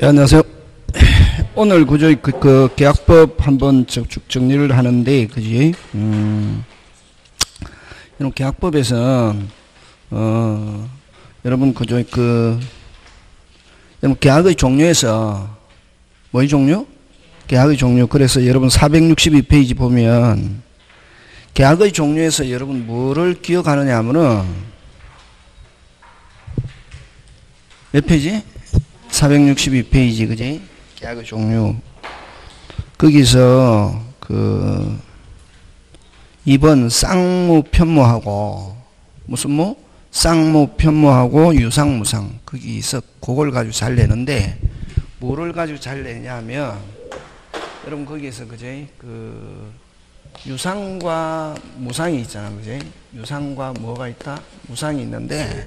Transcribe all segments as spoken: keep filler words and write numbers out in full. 예, 안녕하세요. 오늘 그저 그, 그 계약법 한번 쭉 정리를 하는데, 그지? 음, 이런 계약법에서 어, 여러분 그저 그 여러분 계약의 종류에서 뭐의 종류? 계약의 종류. 그래서 여러분 사백육십이 페이지 보면 계약의 종류에서 여러분 뭐를 기억하느냐 하면은 몇 페이지? 사백육십이 페이지, 그지? 계약의 종류. 거기서, 그, 이 번 쌍무 편무하고, 무슨 무? 쌍무 편무하고 유상무상. 거기서 그걸 가지고 잘 내는데, 뭐를 가지고 잘 내냐 하면, 여러분 거기에서, 그지? 그, 유상과 무상이 있잖아, 그지? 유상과 뭐가 있다? 무상이 있는데,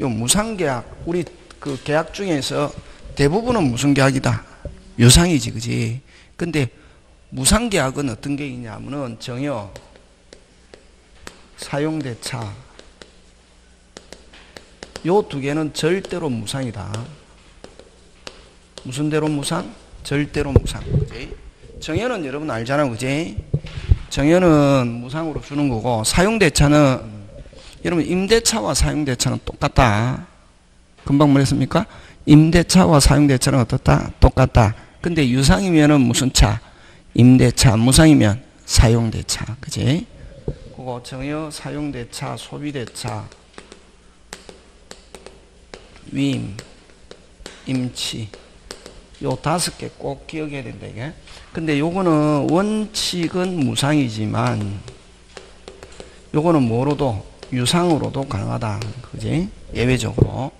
요 무상계약, 우리 그 계약 중에서 대부분은 무슨 계약이다? 유상이지, 그지? 근데 무상계약은 어떤 게 있냐면은 정여, 사용대차, 요 두 개는 절대로 무상이다. 무슨 대로 무상? 절대로 무상, 그지? 정여는 여러분 알잖아, 그지? 정여는 무상으로 주는 거고, 사용대차는 여러분 임대차와 사용대차는 똑같다. 금방 말했습니까? 임대차와 사용대차는 어떻다? 똑같다. 근데 유상이면은 무슨 차? 임대차. 무상이면 사용대차. 그지? 그거 정여, 사용대차, 소비대차, 위임, 임치. 요 다섯 개 꼭 기억해야 된다, 이게. 근데 요거는 원칙은 무상이지만 요거는 뭐로도? 유상으로도 강하다. 그지? 예외적으로.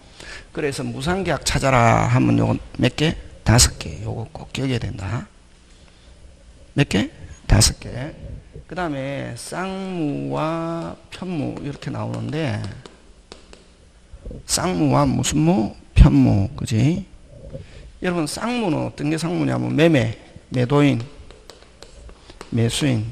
그래서 무상계약 찾아라 하면 요거 몇 개? 다섯 개. 요거 꼭 기억해야 된다. 몇 개? 다섯 개. 그 다음에 쌍무와 편무 이렇게 나오는데, 쌍무와 무슨 무? 편무. 그지? 여러분 쌍무는 어떤 게 쌍무냐면 매매, 매도인, 매수인.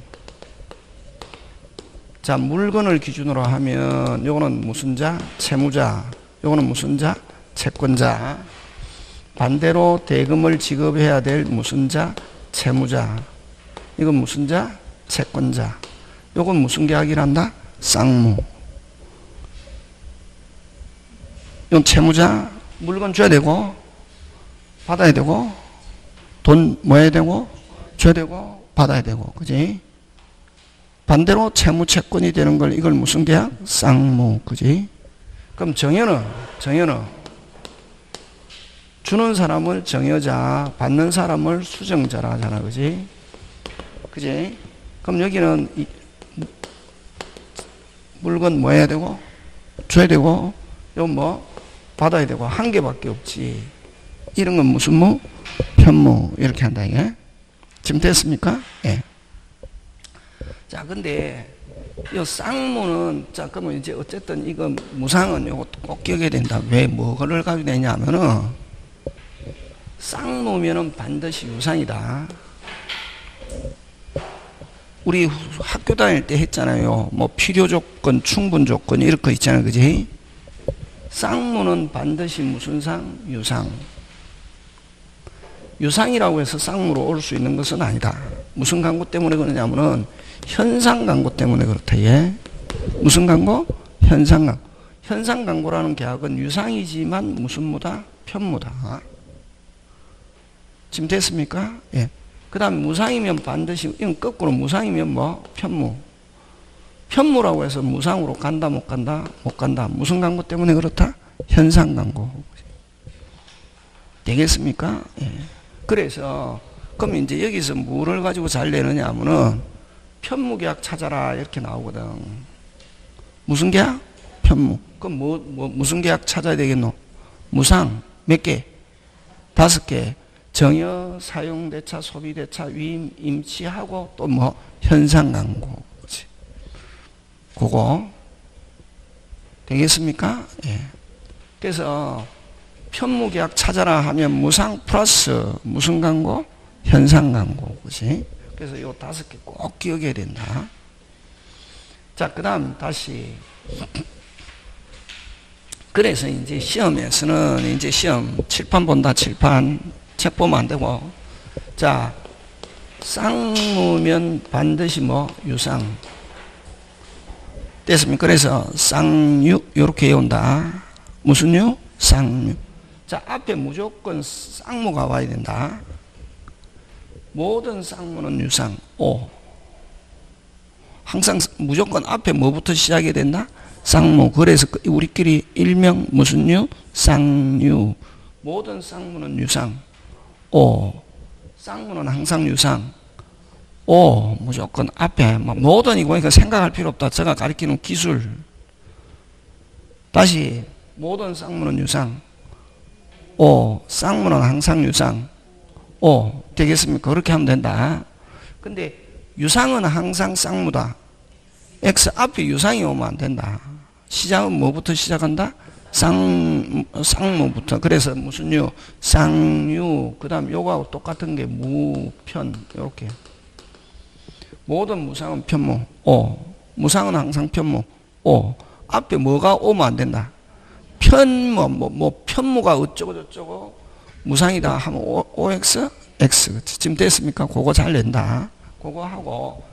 자, 물건을 기준으로 하면 요거는 무슨 자? 채무자. 요거는 무슨 자? 채권자. 반대로 대금을 지급해야 될 무슨 자? 채무자. 이건 무슨 자? 채권자. 요건 무슨 계약이란다? 쌍무. 이건 채무자. 물건 줘야 되고 받아야 되고 돈 뭐 해야 되고 줘야 되고 받아야 되고, 그지? 반대로 채무 채권이 되는 걸 이걸 무슨 계약? 쌍무. 그지? 그럼 정여는, 정여는 주는 사람을 정여자, 받는 사람을 수정자라 하잖아, 그지? 그지? 그럼 여기는 이, 물건 뭐 해야 되고? 줘야 되고, 요 뭐? 받아야 되고, 한 개밖에 없지. 이런 건 무슨 무? 편무. 이렇게 한다, 이게. 지금 됐습니까? 예. 자, 근데 이 쌍무는, 자, 그러면 이제 어쨌든 이거 무상은 요것도 꼭 기억해야 된다. 왜 뭐를 가지고 되냐 하면은, 쌍무면은 반드시 유상이다. 우리 학교 다닐 때 했잖아요. 뭐 필요 조건, 충분 조건, 이런 거 있잖아요. 그지? 쌍무는 반드시 무슨 상? 유상. 유상이라고 해서 쌍무로 올 수 있는 것은 아니다. 무슨 광고 때문에 그러냐면은, 현상 광고 때문에 그렇다. 예. 무슨 광고? 현상 광고. 현상 광고라는 계약은 유상이지만 무슨 무다? 편무다. 지금 됐습니까? 예. 그 다음에 무상이면 반드시, 이건 거꾸로 무상이면 뭐? 편무. 편무라고 해서 무상으로 간다, 못 간다? 못 간다. 무슨 광고 때문에 그렇다? 현상 광고. 되겠습니까? 예. 그래서, 그럼 이제 여기서 뭐를 가지고 잘 내느냐 하면은, 편무계약 찾아라 이렇게 나오거든. 무슨 계약? 편무. 그럼 뭐, 뭐 무슨 계약 찾아야 되겠노? 무상 몇 개? 다섯 개. 정여, 사용대차, 소비대차, 위임, 임치하고 또 뭐? 현상광고. 그거 되겠습니까? 예. 그래서 편무계약 찾아라 하면 무상 플러스 무슨 광고? 현상광고. 그치? 그래서 이 다섯 개 꼭 기억해야 된다. 자, 그 다음 다시. 그래서 이제 시험에서는 이제 시험 칠판 본다, 칠판. 책 보면 안 되고. 자, 쌍무면 반드시 뭐, 유상. 됐습니까? 그래서 쌍유, 요렇게 해온다. 무슨 유? 쌍유. 자, 앞에 무조건 쌍무가 와야 된다. 모든 쌍무는 유상. 오. 항상 무조건 앞에 뭐부터 시작이 된다? 쌍무. 그래서 우리끼리 일명 무슨 유? 쌍유. 모든 쌍무는 유상. 오. 쌍무는 항상 유상. 오. 무조건 앞에 막 모든 이거 생각할 필요 없다. 제가 가르치는 기술. 다시 모든 쌍무는 유상. 오. 쌍무는 항상 유상. 오. 되겠습니까? 그렇게 하면 된다. 근데 유상은 항상 쌍무다. X 앞에 유상이 오면 안 된다. 시작은 뭐부터 시작한다? 쌍, 쌍무부터. 그래서 무슨 유? 쌍유. 그 다음 요거하고 똑같은 게 무편. 요렇게. 모든 무상은 편무. 오. 무상은 항상 편무. 오. 앞에 뭐가 오면 안 된다. 편무, 뭐, 뭐, 편무가 어쩌고저쩌고 무상이다 하면 오, 오엑스? X. 지금 됐습니까? 그거 잘 낸다. 그거 하고.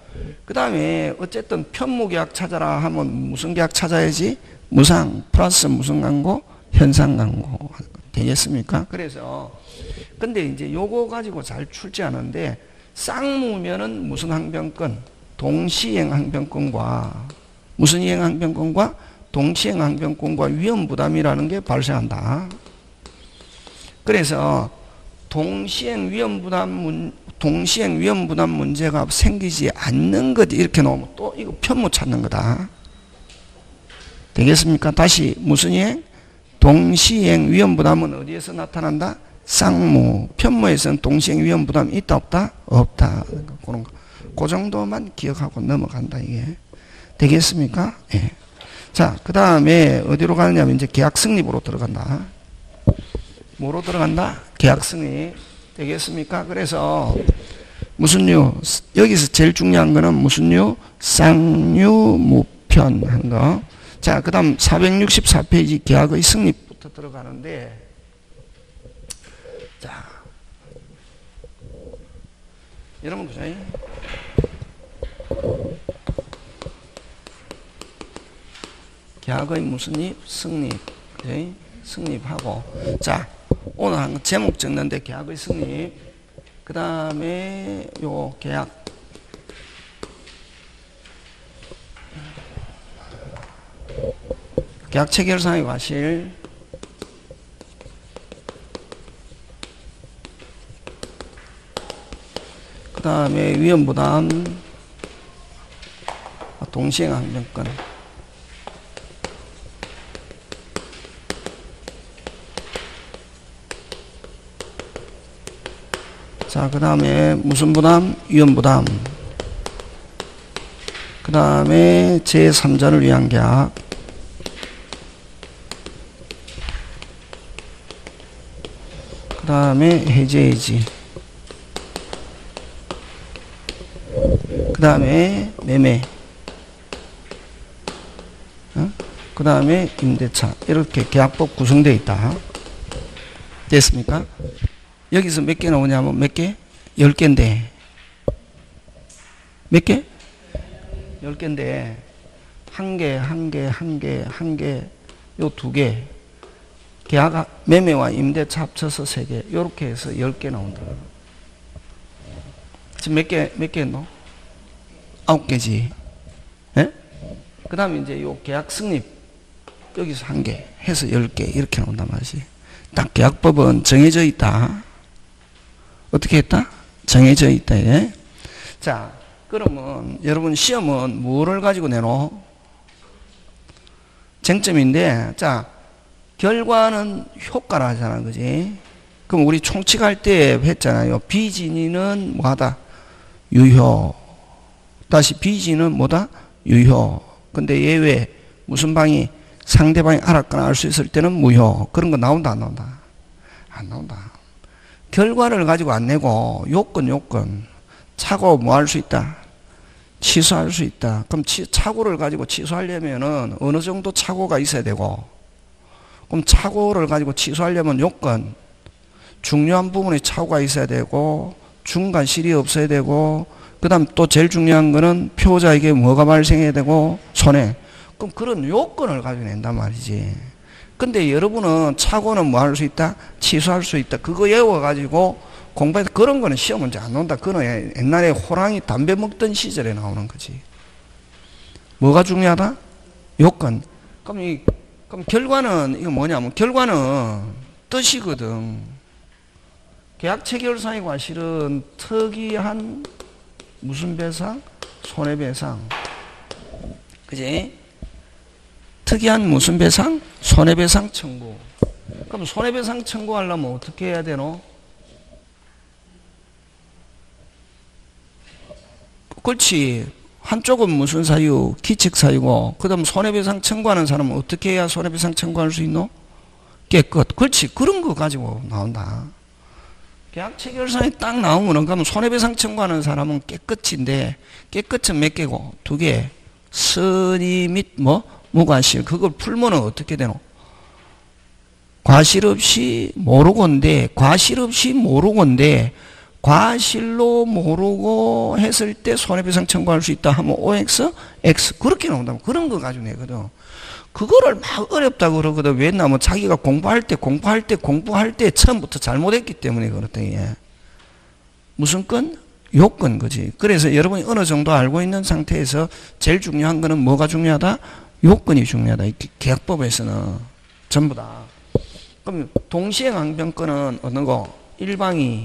그 다음에 어쨌든 편무계약 찾아라 하면 무슨 계약 찾아야지? 무상 플러스 무슨 광고? 현상 광고. 되겠습니까? 그래서 근데 이제 요거 가지고 잘 출제하는데 쌍무면은 무슨 항변권? 동시행 항변권과 무슨 이행 항변권과 동시행 항변권과 위험 부담이라는 게 발생한다. 그래서 동시행 위험 부담 문 동시행 위험 부담 문제가 생기지 않는 것 이렇게 놓으면 또 이거 편무 찾는 거다. 되겠습니까? 다시 무슨 이행? 동시행 위험 부담은 어디에서 나타난다? 쌍무. 편무에서는 동시행 위험 부담이 있다 없다? 없다. 그러니까 그런 거. 그 정도만 기억하고 넘어간다 이게. 되겠습니까? 예. 자, 그 다음에 어디로 가느냐면 이제 계약 성립으로 들어간다. 뭐로 들어간다? 계약 성립. 되겠습니까? 그래서 무슨 유? 여기서 제일 중요한 거는 무슨 유? 쌍유 무편 한 거. 자, 그 다음 사백육십사 페이지 계약의 성립부터 들어가는데, 자, 여러분 보세요. 계약의 무슨 입? 성립. 그죠? 성립하고. 자, 오늘 한 제목 적는데 계약의 성립. 그 다음에 요 계약. 계약 체결상의 과실. 그 다음에 위험 부담. 아, 동시행 항변권. 자, 그 다음에 무슨 부담? 위험 부담. 그 다음에 제삼자를 위한 계약. 그 다음에 해제해지. 그 다음에 매매. 어? 그 다음에 임대차. 이렇게 계약법 구성되어 있다. 됐습니까? 여기서 몇 개 나오냐면 몇 개? 열 개인데. 몇 개? 열 개인데. 한 개, 한 개, 한 개, 한 개, 요 두 개. 계약 매매와 임대차 합쳐서 세 개. 요렇게 해서 열 개 나온다. 지금 몇 개, 몇 개 했노? 아홉 개지. 예? 그 다음에 이제 요 계약 승립. 여기서 한 개. 해서 열 개. 이렇게 나온단 말이지. 딱 계약법은 정해져 있다. 어떻게 했다? 정해져 있다. 예? 자, 그러면 여러분 시험은 뭐를 가지고 내노? 쟁점인데, 자, 결과는 효과라 하잖아. 그지? 그럼 우리 총칙할 때 했잖아요. 비진이는 뭐하다? 유효. 다시 비진은 뭐다? 유효. 근데 예외. 무슨 방이? 상대방이 알았거나 알 수 있을 때는 무효. 그런 거 나온다 안 나온다? 안 나온다. 결과를 가지고 안 내고 요건 요건. 착오 뭐 할 수 있다? 취소할 수 있다. 그럼 치, 착오를 가지고 취소하려면은 어느 정도 착오가 있어야 되고 그럼 착오를 가지고 취소하려면 요건, 중요한 부분에 착오가 있어야 되고 중간 실이 없어야 되고 그 다음 또 제일 중요한 거는 피고자에게 뭐가 발생해야 되고 손해. 그럼 그런 요건을 가지고 낸단 말이지. 근데 여러분은 착오는 뭐 할 수 있다? 취소할 수 있다. 그거 외워가지고 공부해서 그런 거는 시험 문제 안 나온다. 그거는 옛날에 호랑이 담배 먹던 시절에 나오는 거지. 뭐가 중요하다? 요건. 그럼 이, 그럼 결과는, 이거 뭐냐면, 결과는 뜻이거든. 계약 체결상이고 실은 특이한 무슨 배상? 손해배상. 그지? 특이한 무슨 배상? 손해배상 청구. 그럼 손해배상 청구하려면 어떻게 해야 되노? 그렇지. 한쪽은 무슨 사유? 기칙 사유고. 그 다음 손해배상 청구하는 사람은 어떻게 해야 손해배상 청구할 수 있노? 깨끗. 그렇지. 그런 거 가지고 나온다. 계약 체결상에 딱 나오면, 그러면 손해배상 청구하는 사람은 깨끗인데, 깨끗은 몇 개고? 두 개. 선의 및 뭐? 무과실. 그걸 풀면 어떻게 되노? 과실 없이 모르건데, 과실 없이 모르건데, 과실로 모르고 했을 때 손해배상 청구할 수 있다 하면 오엑스, X 그렇게 나온다면 그런 거 가지고 내거든. 그거를 막 어렵다고 그러거든. 왜냐하면 자기가 공부할 때 공부할 때 공부할 때 처음부터 잘못했기 때문에 그렇더니 무슨 건? 요건 거지. 그래서 여러분이 어느 정도 알고 있는 상태에서 제일 중요한 거는 뭐가 중요하다? 요건이 중요하다. 계약법에서는 전부 다. 그럼 동시행항변권은 어느 거? 일방이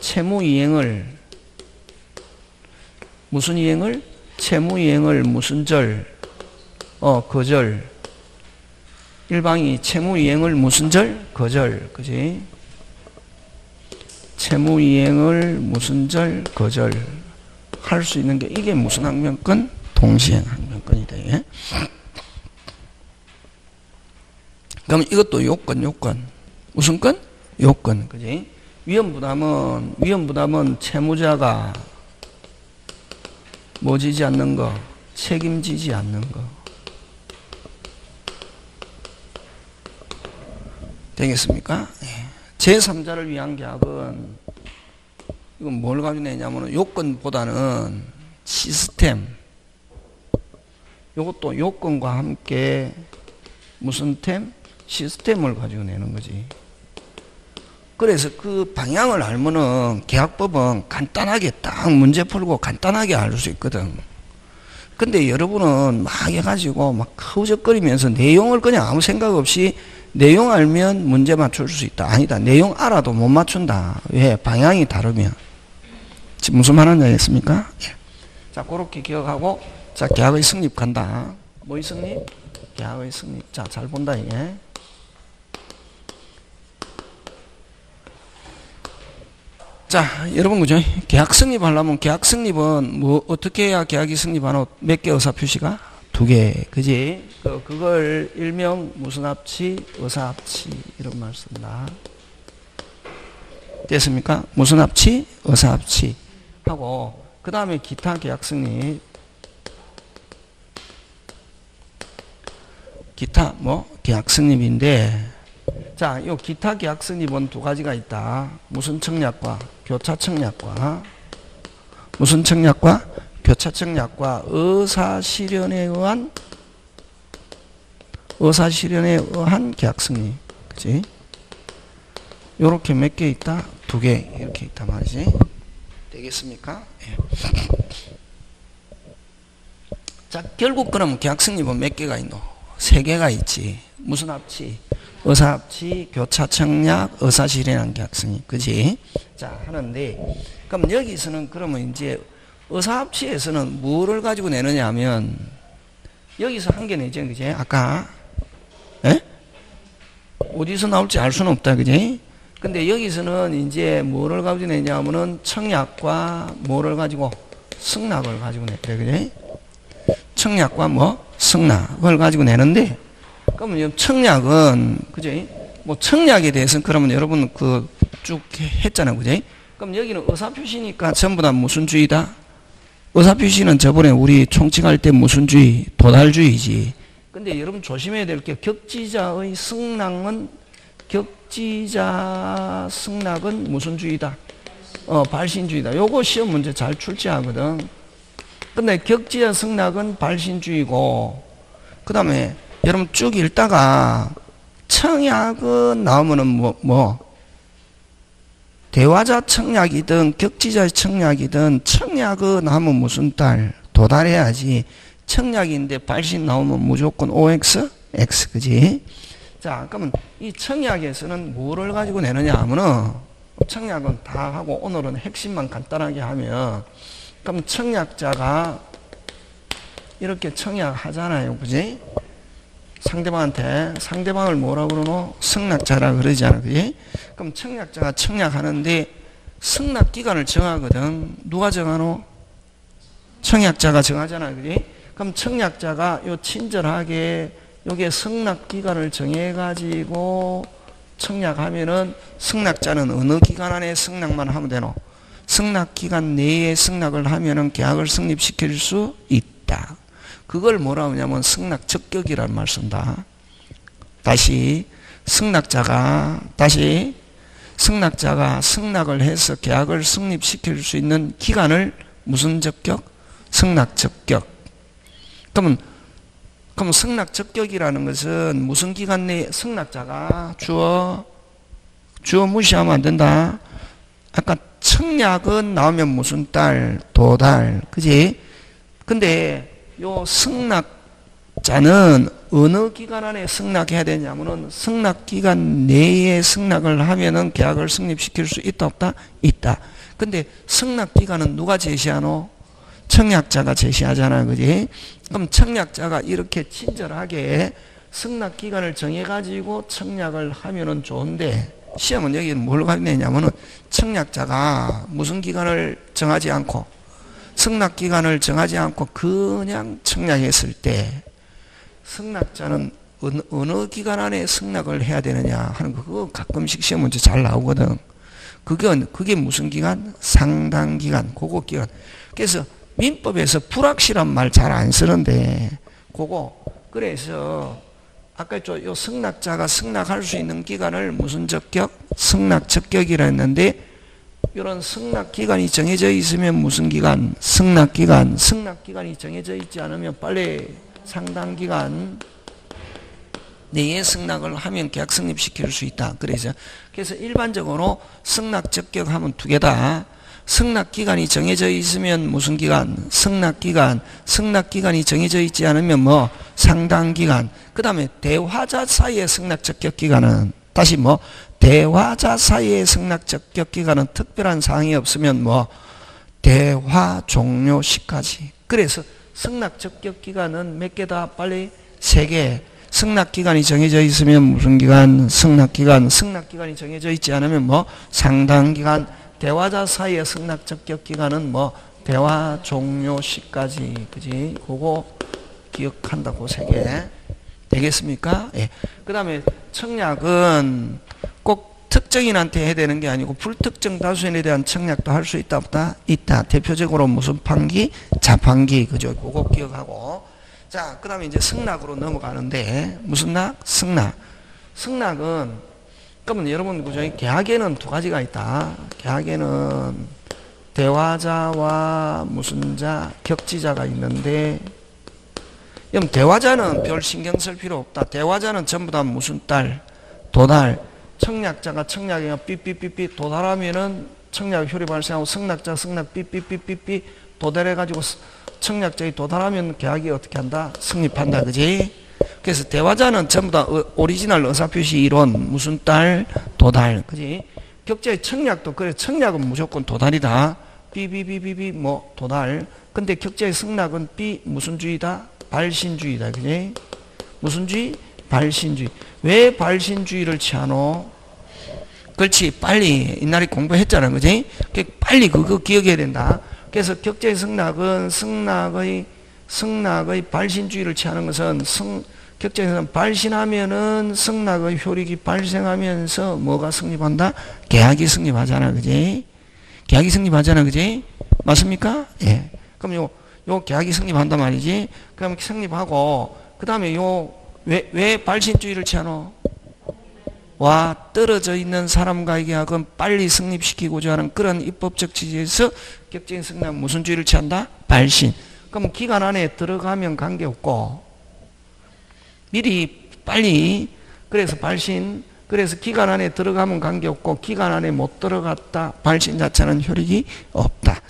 채무이행을 무슨 이행을? 채무이행을 무슨 절? 어 거절. 일방이 채무이행을 무슨 절? 거절. 그지? 채무이행을 무슨 절? 거절 할 수 있는 게 이게 무슨 항변권? 동시행항변권이다. 예? 그럼 이것도 요건 요건 무슨 건? 요건. 그지? 위험부담은, 위험부담은 채무자가 뭐 지지 않는 거, 책임지지 않는 거. 되겠습니까? 예. 제삼자를 위한 계약은, 이건 뭘 가지고 내냐면, 요건보다는 시스템. 요것도 요건과 함께 무슨 템? 시스템을 가지고 내는 거지. 그래서 그 방향을 알면은 계약법은 간단하게 딱 문제 풀고 간단하게 알 수 있거든. 근데 여러분은 막 해가지고 막 허우적거리면서 내용을 그냥 아무 생각 없이 내용 알면 문제 맞출 수 있다. 아니다. 내용 알아도 못 맞춘다. 왜? 방향이 다르면. 지금 무슨 말 하는지 알겠습니까? 예. 자, 그렇게 기억하고, 자, 계약의 성립 간다. 뭐의 성립? 계약의 성립. 자, 잘 본다, 이게. 자, 여러분, 그죠? 계약 성립하려면, 계약 성립은, 뭐, 어떻게 해야 계약이 성립하노? 몇 개 의사 표시가? 두 개. 그지? 그, 그걸 일명, 무슨 합치? 의사 합치. 이런 말 쓴다. 됐습니까? 무슨 합치? 의사 합치. 하고, 그 다음에 기타 계약 성립. 기타, 뭐? 계약 성립인데, 자, 요 기타 계약 성립은 두 가지가 있다. 무슨 청약과? 교차 청약과. 무슨 청약과? 교차 청약과 의사 실현에 의한 의사 실현에 의한 계약 성립. 그치? 요렇게 몇 개 있다? 두 개 이렇게 있다 말이지. 되겠습니까? 예. 자, 결국 그럼 계약 성립은 몇 개가 있노? 세 개가 있지. 무슨 합치? 의사 합치, 교차 청약, 의사 실현한 계약 성립. 그지? 자, 하는데, 그럼 여기서는 그러면 이제 의사 합치에서는 뭐를 가지고 내느냐 하면, 여기서 한 개 내죠. 그지? 아까, 에? 어디서 나올지 알 수는 없다. 그지? 근데 여기서는 이제 뭐를 가지고 내냐 하면은 청약과 뭐를 가지고? 승낙을 가지고 냈대. 그지? 청약과 뭐? 승낙을 가지고 내는데, 그러면 청약은, 그죠? 뭐 청약에 대해서는 그러면 여러분 그 쭉 했잖아요, 그죠? 그럼 여기는 의사표시니까 전부 다 무슨 주의다? 의사표시는 저번에 우리 총칙할 때 무슨 주의? 도달주의지. 근데 여러분 조심해야 될 게 격지자의 승낙은 격지자 승낙은 무슨 주의다? 어, 발신주의다. 요거 시험 문제 잘 출제하거든. 근데 격지자 승낙은 발신주의고, 그 다음에 여러분 쭉 읽다가 청약은 나오면은 뭐, 뭐 대화자 청약이든 격지자의 청약이든 청약은 하면 무슨 딸? 도달해야지. 청약인데 발신 나오면 무조건 오엑스? X, 그지? 자, 그러면 이 청약에서는 뭐를 가지고 내느냐 하면은, 청약은 다 하고 오늘은 핵심만 간단하게 하면, 그럼 청약자가 이렇게 청약하잖아요, 그지? 상대방한테, 상대방을 뭐라 그러노? 승낙자라 그러잖아, 그지? 그럼 청약자가 청약하는데 승낙기간을 정하거든. 누가 정하노? 청약자가 정하잖아, 그지? 그럼 청약자가 요 친절하게 요게 승낙기간을 정해가지고 청약하면은 승낙자는 어느 기간 안에 승낙만 하면 되노? 승낙기간 내에 승낙을 하면은 계약을 성립시킬 수 있다. 그걸 뭐라 하냐면 승낙적격이라는 말 쓴다. 다시 승낙자가 다시 승낙자가 승낙을 해서 계약을 성립시킬 수 있는 기간을 무슨 적격? 승낙적격. 그러면 그럼 승낙적격이라는 것은 무슨 기간 내에 승낙자가 주어 주어 무시하면 안 된다. 아까 청약은 나오면 무슨 딸 도달, 그지? 근데 요 승낙자는 어느 기간 안에 승낙해야 되냐면은 승낙기간 내에 승낙을 하면은 계약을 성립시킬 수 있다 없다? 있다. 근데 승낙기간은 누가 제시하노? 청약자가 제시하잖아, 그지? 그럼 청약자가 이렇게 친절하게 승낙기간을 정해가지고 청약을 하면은 좋은데, 시험은 여기 뭘 가리냐면은 청약자가 무슨 기간을 정하지 않고, 승낙기간을 정하지 않고 그냥 청약했을 때, 승낙자는 어느, 어느 기간 안에 승낙을 해야 되느냐 하는 거, 그거 가끔씩 시험 문제 잘 나오거든. 그건, 그게 무슨 기간? 상당기간, 그거 기간. 그래서, 민법에서 불확실한 말 잘 안 쓰는데, 그거, 그래서, 아까 저, 요 승낙자가 승낙할 수 있는 기간을 무슨 적격? 승낙적격이라 했는데, 이런 승낙기간이 정해져 있으면 무슨 기간? 승낙기간. 승낙기간이 정해져 있지 않으면 빨리 상당기간 내에 승낙을 하면 계약 성립시킬 수 있다. 그래서, 그래서 일반적으로 승낙적격 하면 두 개다. 승낙기간이 정해져 있으면 무슨 기간? 승낙기간. 승낙기간이 정해져 있지 않으면 뭐 상당기간. 그 다음에 대화자 사이의 승낙적격기간은 다시 뭐 대화자 사이의 승낙적격기간은 특별한 사항이 없으면 뭐 대화 종료 시까지. 그래서 승낙적격기간은 몇 개다? 빨리 세 개. 승낙기간이 정해져 있으면 무슨 기간? 승낙기간. 승낙기간이 정해져 있지 않으면 뭐 상당기간. 대화자 사이의 승낙적격 기간은 뭐 대화 종료 시까지, 그지? 그거 기억한다고 세 개. 되겠습니까? 예. 그 다음에 청약은 꼭 특정인한테 해야 되는 게 아니고 불특정 다수인에 대한 청약도 할 수 있다 없다? 있다. 대표적으로 무슨 판기? 자판기. 그죠? 그거 기억하고. 자, 그 다음에 이제 승낙으로 넘어가는데, 무슨 낙? 승낙. 승낙은 그러면 여러분, 그죠? 계약에는 두 가지가 있다. 계약에는 대화자와 무슨 자, 격지자가 있는데, 그럼 대화자는 별 신경 쓸 필요 없다. 대화자는 전부 다 무슨 딸, 도달. 청약자가 청약에 삐삐삐삐 도달하면은 청약 효력 발생하고, 승낙자 승낙 삐삐삐삐삐 도달해가지고 청약자의 도달하면 계약이 어떻게 한다? 성립한다, 그지? 그래서 대화자는 전부 다 오리지널 의사표시 이론, 무슨 딸, 도달, 그지? 격자의 청약도 그래, 청약은 무조건 도달이다. 삐삐삐삐삐 뭐 도달. 근데 격자의 승낙은 삐 무슨 주의다? 발신주의다, 그지? 무슨 주의? 발신주의. 왜 발신주의를 취하노? 그렇지, 빨리 옛날에 공부했잖아, 그지? 빨리 그거 기억해야 된다. 그래서 격자의 승낙은 승낙의 승낙의 발신주의를 취하는 것은 승, 격자에서는 발신하면은 승낙의 효력이 발생하면서 뭐가 성립한다? 계약이 성립하잖아, 그지? 계약이 성립하잖아, 그지? 맞습니까? 예. 그럼 요, 요 계약이 성립한단 말이지? 그럼 성립하고, 그 다음에 요, 왜, 왜 발신주의를 취하노? 와 떨어져 있는 사람과의 약은 빨리 성립시키고자 하는 그런 입법적 취지에서 격정의 성립은 무슨 주의를 취한다? 발신. 그럼 기간 안에 들어가면 관계없고 미리 빨리 그래서 발신 그래서 기간 안에 들어가면 관계없고 기간 안에 못 들어갔다. 발신 자체는 효력이 없다.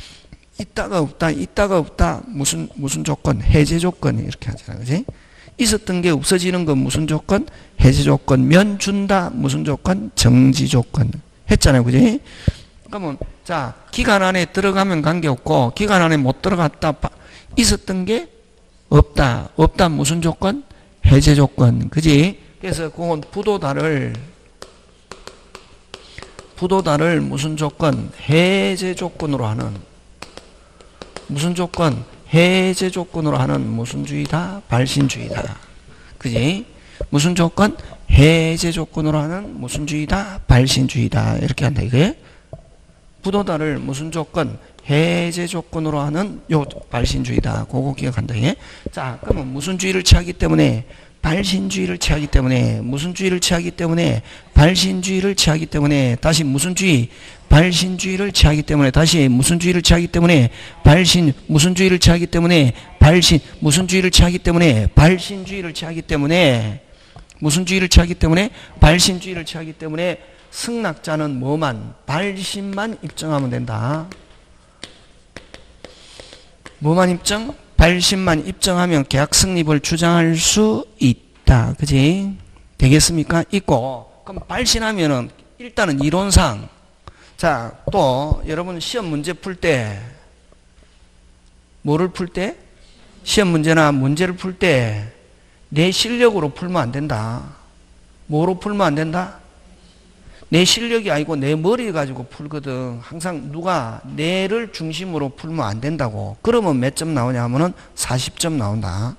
있다가 없다. 있다가 없다. 무슨 무슨 조건? 해제 조건이 이렇게 하잖아. 그렇지? 있었던 게 없어지는 건 무슨 조건? 해제 조건. 면 준다. 무슨 조건? 정지 조건. 했잖아요. 그지? 그러면 자 기간 안에 들어가면 관계없고 기간 안에 못 들어갔다. 있었던 게 없다. 없다. 무슨 조건? 해제 조건. 그지? 그래서 그건 부도다를 부도다를 무슨 조건? 해제 조건으로 하는 무슨 조건? 해제 조건으로 하는 무슨 주의다? 발신주의다. 그지? 무슨 조건? 해제 조건으로 하는 무슨 주의다? 발신주의다. 이렇게 한다, 이게. 부도다를 무슨 조건? 해제 조건으로 하는 요 발신주의다. 그거 기억한다, 이게. 자, 그러면 무슨 주의를 취하기 때문에? 발신주의를 취하기 때문에. 무슨 주의를 취하기 때문에? 발신주의를 취하기 때문에. 다시 무슨 주의? 발신주의를 취하기 때문에. 다시 무슨 주의를 취하기 때문에? 발신 무슨 주의를 취하기 때문에? 발신 무슨 주의를 취하기 때문에? 발신주의를 취하기 때문에. 무슨 주의를 취하기 때문에? 발신주의를 취하기 때문에 승낙자는 뭐만? 발신만 입증하면 된다. 뭐만 입증? 발신만 입증하면 계약 성립을 주장할 수 있다. 그지? 되겠습니까? 있고. 그럼 발신하면은 일단은 이론상. 자, 또 여러분 시험 문제 풀 때 뭐를 풀 때? 시험 문제나 문제를 풀 때 내 실력으로 풀면 안 된다. 뭐로 풀면 안 된다? 내 실력이 아니고 내 머리 가지고 풀거든. 항상 누가 뇌를 중심으로 풀면 안 된다고. 그러면 몇 점 나오냐 하면은 사십 점 나온다.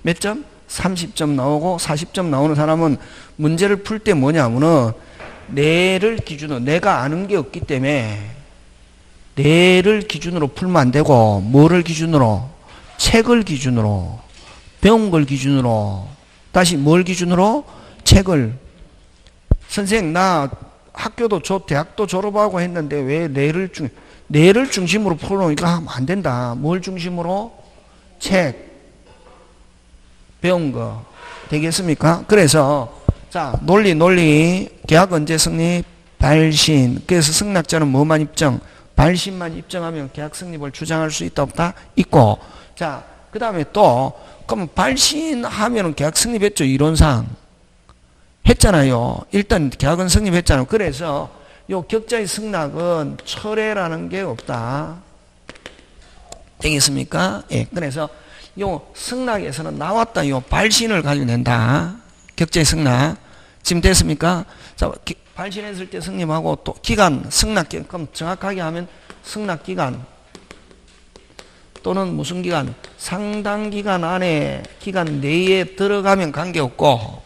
몇 점? 삼십 점 나오고 사십 점 나오는 사람은 문제를 풀 때 뭐냐 하면은 뇌를 기준으로 내가 아는 게 없기 때문에 뇌를 기준으로 풀면 안 되고 뭐를 기준으로? 책을 기준으로 배운 걸 기준으로 다시 뭘 기준으로? 책을 선생 나 학교도 졸 대학도 졸업하고 했는데 왜 뇌를 중 뇌를 중심으로 풀어놓으니까 하면 안 된다. 뭘 중심으로? 책 배운 거 되겠습니까? 그래서 자 논리 논리 계약 언제 성립? 발신. 그래서 승낙자는 뭐만 입증? 발신만 입증하면 계약 성립을 주장할 수 있다 없다? 있고. 자 그 다음에 또 그럼 발신하면은 계약 성립했죠 이론상. 했잖아요. 일단 계약은 성립했잖아요. 그래서 요 격자의 승낙은 철회라는 게 없다. 되겠습니까? 예. 그래서 요 승낙에서는 나왔다. 요 발신을 가지고 낸다. 격자의 승낙. 지금 됐습니까? 자, 기, 발신했을 때 성립하고 또 기간, 승낙 기간. 그럼 정확하게 하면 승낙 기간 또는 무슨 기간? 상당 기간 안에 기간 내에 들어가면 관계없고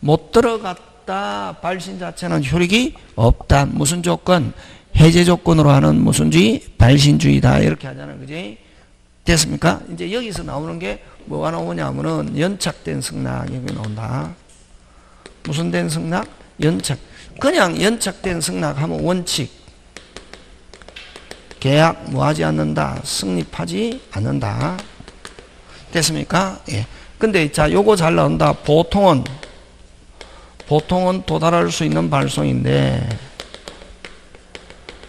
못 들어갔다. 발신 자체는 효력이 없다. 무슨 조건? 해제 조건으로 하는 무슨 주의? 발신주의다. 이렇게 하잖아요. 그지? 됐습니까? 이제 여기서 나오는 게 뭐가 나오냐 하면은 연착된 승낙이 나온다. 무슨 된 승낙? 연착. 그냥 연착된 승낙하면 원칙. 계약 뭐 하지 않는다. 성립하지 않는다. 됐습니까? 예. 근데 자, 요거 잘 나온다. 보통은 보통은 도달할 수 있는 발송인데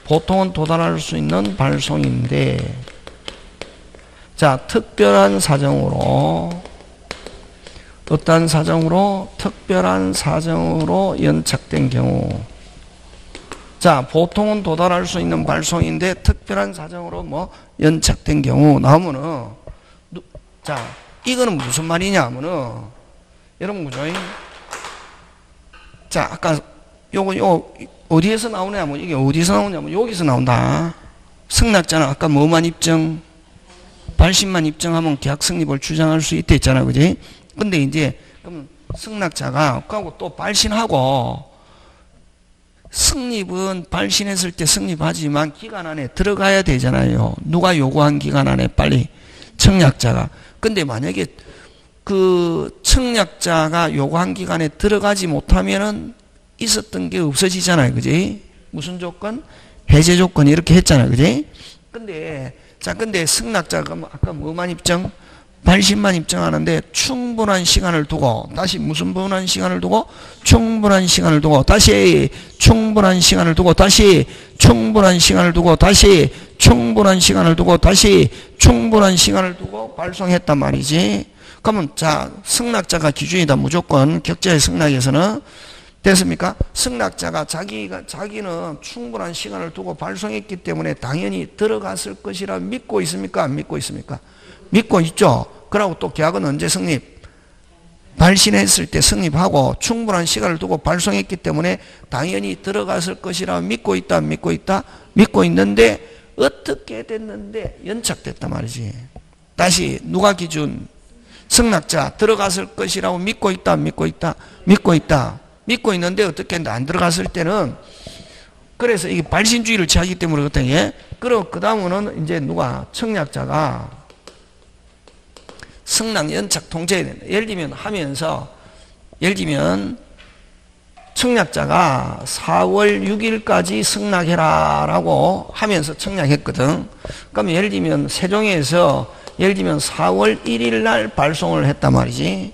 보통은 도달할 수 있는 발송인데 자 특별한 사정으로 어떤 사정으로 특별한 사정으로 연착된 경우 자 보통은 도달할 수 있는 발송인데 특별한 사정으로 뭐 연착된 경우 나오면은 자 이거는 무슨 말이냐 하면은 여러분 그죠? 자, 아까 요거 요 어디에서 나오냐면 이게 어디서 나오냐면 여기서 나온다. 승낙자는 아까 뭐만 입증? 발신만 입증하면 계약 성립을 주장할 수 있다 했잖아, 그지? 근데 이제 그럼 승낙자가 그하고 또 발신하고 성립은 발신했을 때 성립하지만 기간 안에 들어가야 되잖아요. 누가 요구한 기간 안에 빨리 청약자가. 근데 만약에 그 청약자가 요구한 기간에 들어가지 못하면은 있었던 게 없어지잖아요. 그지? 무슨 조건? 해제 조건 이렇게 했잖아요. 그지? 근데, 자, 근데 승낙자가 아까 뭐만 입증? 발신만 입증하는데 충분한 시간을 두고 다시 무슨 분한 시간을 두고 충분한 시간을 두고 다시 충분한 시간을 두고 다시 충분한 시간을 두고 다시 충분한 시간을 두고 다시 충분한 시간을 두고 발송했단 말이지. 그러면 자, 승낙자가 기준이다. 무조건 격자의 승낙에서는 됐습니까? 승낙자가 자기가 자기는 충분한 시간을 두고 발송했기 때문에 당연히 들어갔을 것이라 믿고 있습니까? 안 믿고 있습니까? 믿고 있죠. 그러고 또 계약은 언제 성립? 발신했을 때 성립하고 충분한 시간을 두고 발송했기 때문에 당연히 들어갔을 것이라 믿고 있다, 믿고 있다, 믿고 있는데 어떻게 됐는데 연착됐단 말이지. 다시 누가 기준? 승낙자 들어갔을 것이라고 믿고 있다, 믿고 있다, 믿고 있다, 믿고 있는데 어떻게 했는데 안 들어갔을 때는 그래서 이게 발신주의를 취하기 때문에 그렇다. 예? 그리고 그 다음은 이제 누가 청약자가 승낙 연착 통제해야 된다. 예를 들면 하면서 예를 들면 청약자가 사월 육일까지 승낙해라 라고 하면서 청약했거든. 그럼 예를 들면 세종에서 예를 들면 사월 일일 날 발송을 했단 말이지.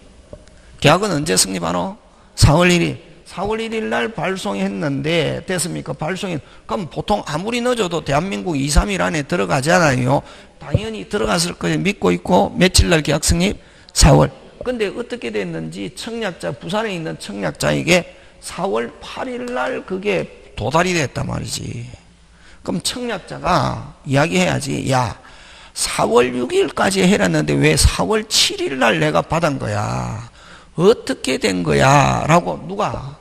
계약은 언제 성립하노? 사월 일일. 사월 일일 날 발송했는데 됐습니까? 발송이 그럼 보통 아무리 늦어도 대한민국 이, 삼일 안에 들어가잖아요. 당연히 들어갔을 거에 믿고 있고 며칠 날 계약 성립? 사월. 근데 어떻게 됐는지 청약자 부산에 있는 청약자에게 사월 팔일 날 그게 도달이 됐단 말이지. 그럼 청약자가 이야기해야지. 야, 사월 육일까지 해놨는데 왜 사월 칠일 날 내가 받은 거야? 어떻게 된 거야? 라고 누가?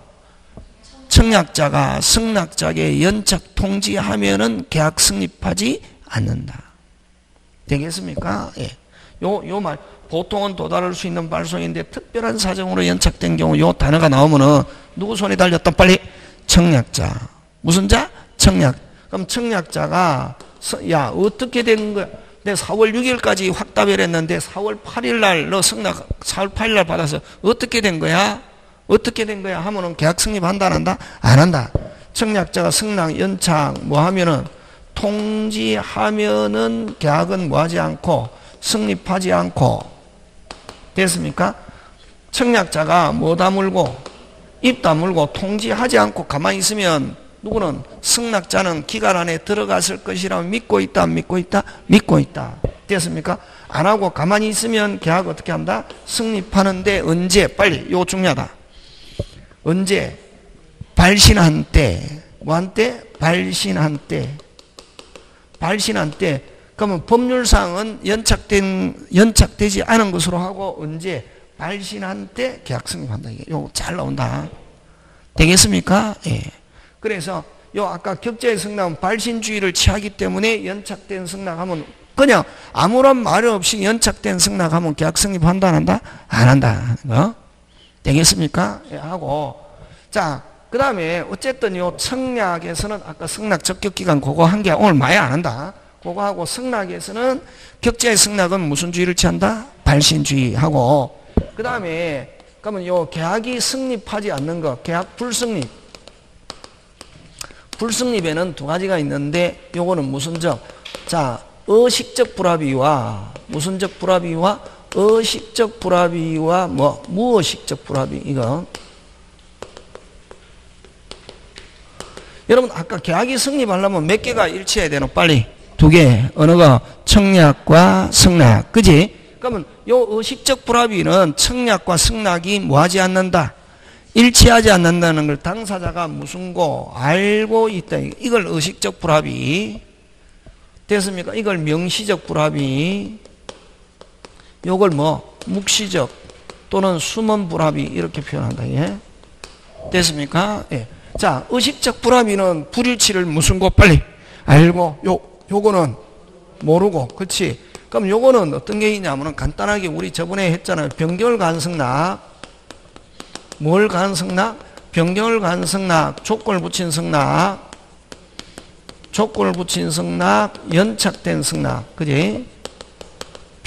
청약자가 승낙자에게 연착 통지하면은 계약 성립하지 않는다. 되겠습니까? 예. 요, 요 말, 보통은 도달할 수 있는 발송인데 특별한 사정으로 연착된 경우 요 단어가 나오면은 누구 손에 달렸다? 빨리! 청약자. 무슨 자? 청약. 그럼 청약자가, 야, 어떻게 된 거야? 사월 육일까지 확답을 했는데 사월 팔일 날 너 승낙 사월 팔일 날 받아서 어떻게 된 거야? 어떻게 된 거야? 하면은 계약 성립한다 안 한다? 안 한다. 청약자가 승낙 연착 뭐 하면은 통지하면은 계약은 뭐 하지 않고 성립하지 않고 됐습니까? 청약자가 뭐 다물고 입 다물고 통지하지 않고 가만히 있으면 누구는 승낙자는 기간 안에 들어갔을 것이라고 믿고 있다, 안 믿고 있다, 믿고 있다. 됐습니까? 안 하고 가만히 있으면 계약 어떻게 한다? 성립하는데 언제? 빨리. 요거 중요하다. 언제? 발신한 때. 뭐 한 때? 발신한 때. 발신한 때. 그러면 법률상은 연착된, 연착되지 않은 것으로 하고 언제? 발신한 때 계약 성립한다. 요거 잘 나온다. 되겠습니까? 예. 그래서 요 아까 격자의 승낙은 발신주의를 취하기 때문에 연착된 승낙하면 그냥 아무런 말 없이 연착된 승낙하면 계약 성립한다 안 한다? 안 한다. 어? 되겠습니까? 예, 하고 자 그다음에 어쨌든 요 청약에서는 아까 승낙 적격기간 그거 한 게 오늘 많이 안 한다. 그거 하고 승낙에서는 격자의 승낙은 무슨 주의를 취한다? 발신주의하고 그다음에 그러면 요 계약이 성립하지 않는 거 계약 불성립. 불성립에는 두 가지가 있는데 요거는 무슨 적? 자, 어식적 불합의와 무슨 적 불합의와 어식적 불합의와 뭐 무어식적 불합의 이거. 여러분 아까 계약이 성립하려면 몇 개가 일치해야 되노? 빨리. 두 개. 어느 거? 청약과 승낙. 그지? 그러면 요 어식적 불합의는 청약과 승낙이 뭐하지 않는다? 일치하지 않는다는 걸 당사자가 무슨 거 알고 있다. 이걸 의식적 불합의. 됐습니까? 이걸 명시적 불합의. 요걸 뭐 묵시적 또는 숨은 불합의 이렇게 표현한다. 예. 됐습니까? 예. 자, 의식적 불합의는 불일치를 무슨 거 빨리 알고 요 요거는 모르고. 그렇지? 그럼 요거는 어떤 게 있냐면은 간단하게 우리 저번에 했잖아요. 변결 가능성낙 뭘 간 승낙? 변경을 간 승낙, 조건을 붙인 승낙, 조건을 붙인 승낙, 연착된 승낙, 그지?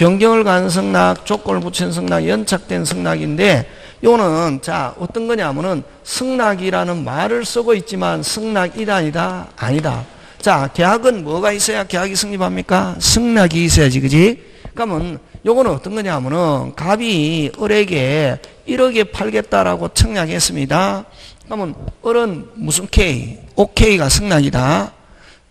변경을 간 승낙, 조건을 붙인 승낙, 연착된 승낙인데 요는 자 어떤 거냐면은 승낙이라는 말을 쓰고 있지만 승낙이다 아니다 아니다. 자 계약은 뭐가 있어야 계약이 성립합니까? 승낙이 있어야지, 그지? 그러면 요거는 어떤 거냐면은 갑이 을에게 일억에 팔겠다라고 청약했습니다. 그러면 을은 무슨 K? 오케이가 승낙이다.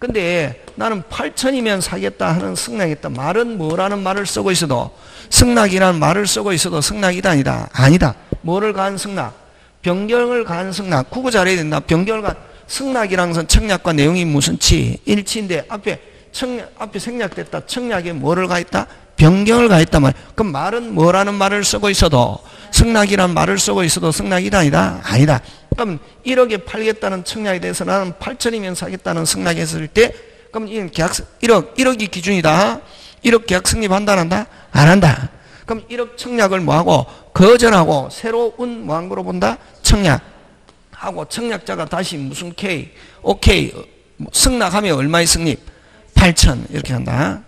근데 나는 팔천이면 사겠다 하는 승낙이다. 말은 뭐라는 말을 쓰고 있어도 승낙이라는 말을 쓰고 있어도 승낙이다 아니다. 아니다. 뭐를 간 승낙? 변경을 간 승낙. 구구 잘해야 된다. 변경을 간 승낙이라는 것은 청약과 내용이 무슨 치? 일치인데 앞에 청약, 앞에 생략됐다. 청약에 뭐를 가했다? 변경을 가했단 말이야. 그럼 말은 뭐라는 말을 쓰고 있어도 승낙이라는 말을 쓰고 있어도 승낙이다 아니다. 아니다. 그럼 일억에 팔겠다는 청약에 대해서 나는 팔천이면 사겠다는 승낙이 했을 때 그럼 이건 계약 일억, 일억이 기준이다. 일억 계약 성립한다 안 한다? 안 한다. 그럼 일억 청약을 뭐하고 거절하고 새로운 뭐한거로 본다? 청약하고 청약자가 다시 무슨 K, 오케이 승낙하면 얼마의 승립? 팔천 이렇게 한다.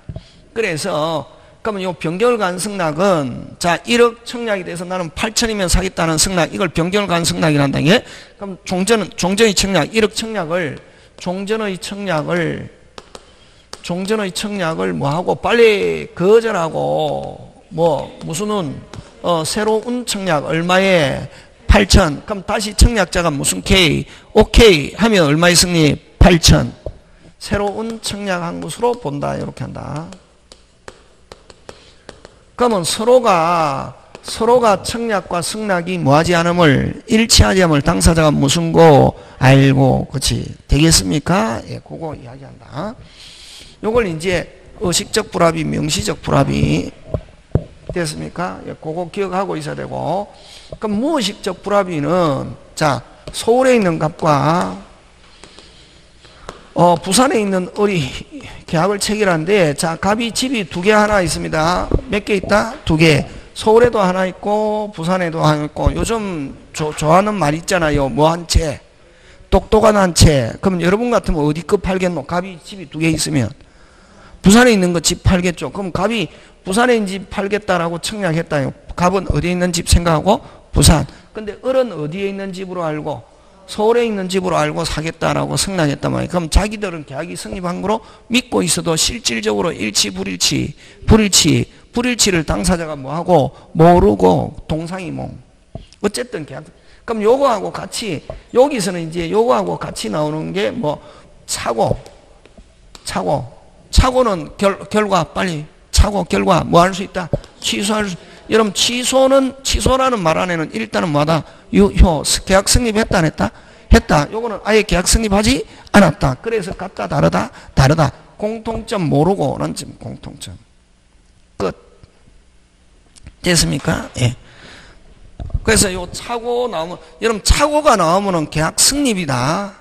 그래서 그러면 요 변경을 간 승낙은 자 일억 청약에 대해서 나는 팔천이면 사겠다는 승낙 이걸 변경을 간 승낙이란다. 이게 그럼 종전은 종전의 청약 일억 청약을 종전의 청약을 종전의 청약을 뭐하고 빨리 거절하고 뭐 무슨은 어 새로운 청약 얼마에 팔천 그럼 다시 청약자가 무슨 K 오케이 하면 얼마의 승리 팔천 새로운 청약한 것으로 본다 이렇게 한다. 그러면 서로가 서로가 청약과 승낙이 뭐하지 않음을 일치하지 않음을 당사자가 무슨 거 알고 그렇지 되겠습니까? 예, 그거 이야기한다. 요걸 이제 의식적 불합이, 명시적 불합이 됐습니까? 예, 그거 기억하고 있어야 되고. 그럼 무의식적 불합이는 자 서울에 있는 갑과 어, 부산에 있는 을이 계약을 체결한데, 자, 갑이 집이 두 개 하나 있습니다. 몇 개 있다? 두 개. 서울에도 하나 있고, 부산에도 하나 있고, 요즘 조, 좋아하는 말 있잖아요. 뭐 한 채? 똑똑한 한 채. 그럼 여러분 같으면 어디 거 팔겠노? 갑이 집이 두 개 있으면. 부산에 있는 거 집 팔겠죠. 그럼 갑이 부산에 있는 집 팔겠다라고 청약했다요. 갑은 어디에 있는 집 생각하고? 부산. 근데 을은 어디에 있는 집으로 알고? 서울에 있는 집으로 알고 사겠다라고 승낙했단 말이에요. 그럼 자기들은 계약이 성립한 거로 믿고 있어도 실질적으로 일치, 불일치, 불일치, 불일치를 당사자가 뭐하고 모르고 동상이몽. 어쨌든 계약. 그럼 요거하고 같이 여기서는 이제 요거하고 같이 나오는 게 뭐 차고, 차고, 차고는 결, 결과 빨리 차고 결과 뭐 할 수 있다. 취소할 수. 여러분 취소는 취소라는 말 안에는 일단은 뭐다 유효 계약 성립했다 안 했다 했다. 요거는 아예 계약 성립하지 않았다. 그래서 같다 다르다 다르다 공통점 모르고 라는 점 공통점 끝 됐습니까? 예. 그래서 요 차고 나오면 여러분 차고가 나오면은 계약 성립이다.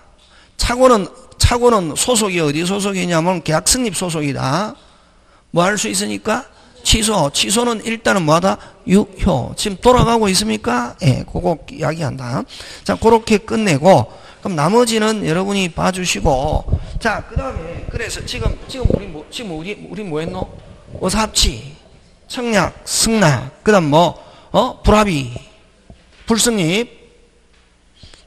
차고는 차고는 소속이 어디 소속이냐면 계약 성립 소속이다. 뭐 할 수 있으니까. 취소. 취소는 일단은 뭐하다? 유효. 지금 돌아가고 있습니까? 예, 그거 이야기한다. 자, 그렇게 끝내고, 그럼 나머지는 여러분이 봐주시고, 자, 그 다음에, 그래서 지금, 지금 우리 뭐, 지금 우리, 우리 뭐 했노? 의사합치, 청약, 승낙, 그 다음 뭐, 어? 불합의, 불성립,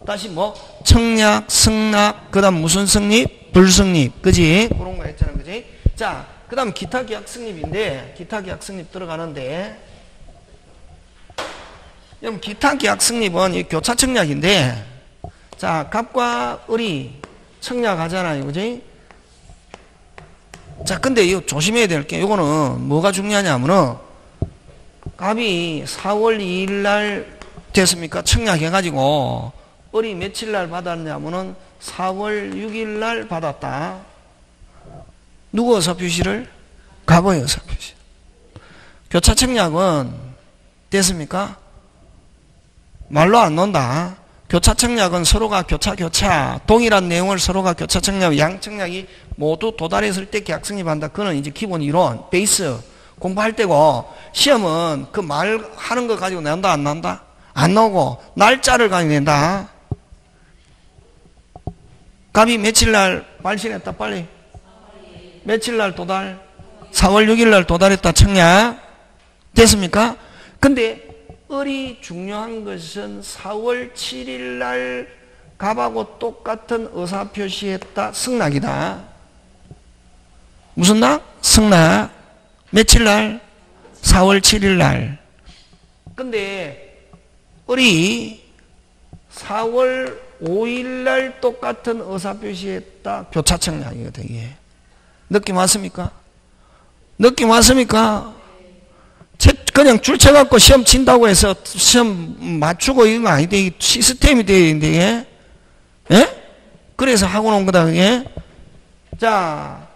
다시 뭐, 청약, 승낙, 그 다음 무슨 성립? 불성립. 그지? 그런 거 했잖아. 그지? 자. 그 다음 기타 계약 성립인데 기타 계약 성립 들어가는데 여러분 기타 계약 성립은 이 교차 청약인데 자 갑과 을이 청약하잖아요. 그지? 자 근데 이거 조심해야 될 게 이거는 뭐가 중요하냐면은 갑이 사월 이일 날 됐습니까? 청약해가지고 을이 며칠 날 받았냐면은 사월 육일 날 받았다. 누구 의사 표시를? 갑의 의사 표시. 교차 청약은 됐습니까? 말로 안 논다. 교차 청약은 서로가 교차 교차 동일한 내용을 서로가 교차 청약 양 청약이 모두 도달했을 때 계약 성립한다. 그거는 이제 기본 이론 베이스 공부할 때고 시험은 그 말 하는 거 가지고 난다 안 난다? 안 나오고 날짜를 가지고 낸다. 갑이 며칠 날 발신했다 빨리. 며칠 날 도달? 사월 육일 날 도달했다 청약. 됐습니까? 근데 을이 중요한 것은 사월 칠일 날 갑하고 똑같은 의사 표시했다. 승낙이다. 무슨 낙? 승낙. 며칠 날? 사월 칠일 날. 근데 을이 사월 오일 날 똑같은 의사 표시했다. 교차청량이거든. 이게. 느낌 왔습니까? 느낌 왔습니까? 그냥 줄쳐갖고 시험 친다고 해서 시험 맞추고 이런 거 아닌데, 이 시스템이 돼야 되는데, 이게. 예? 그래서 하고 놓은 거다, 그게. 자,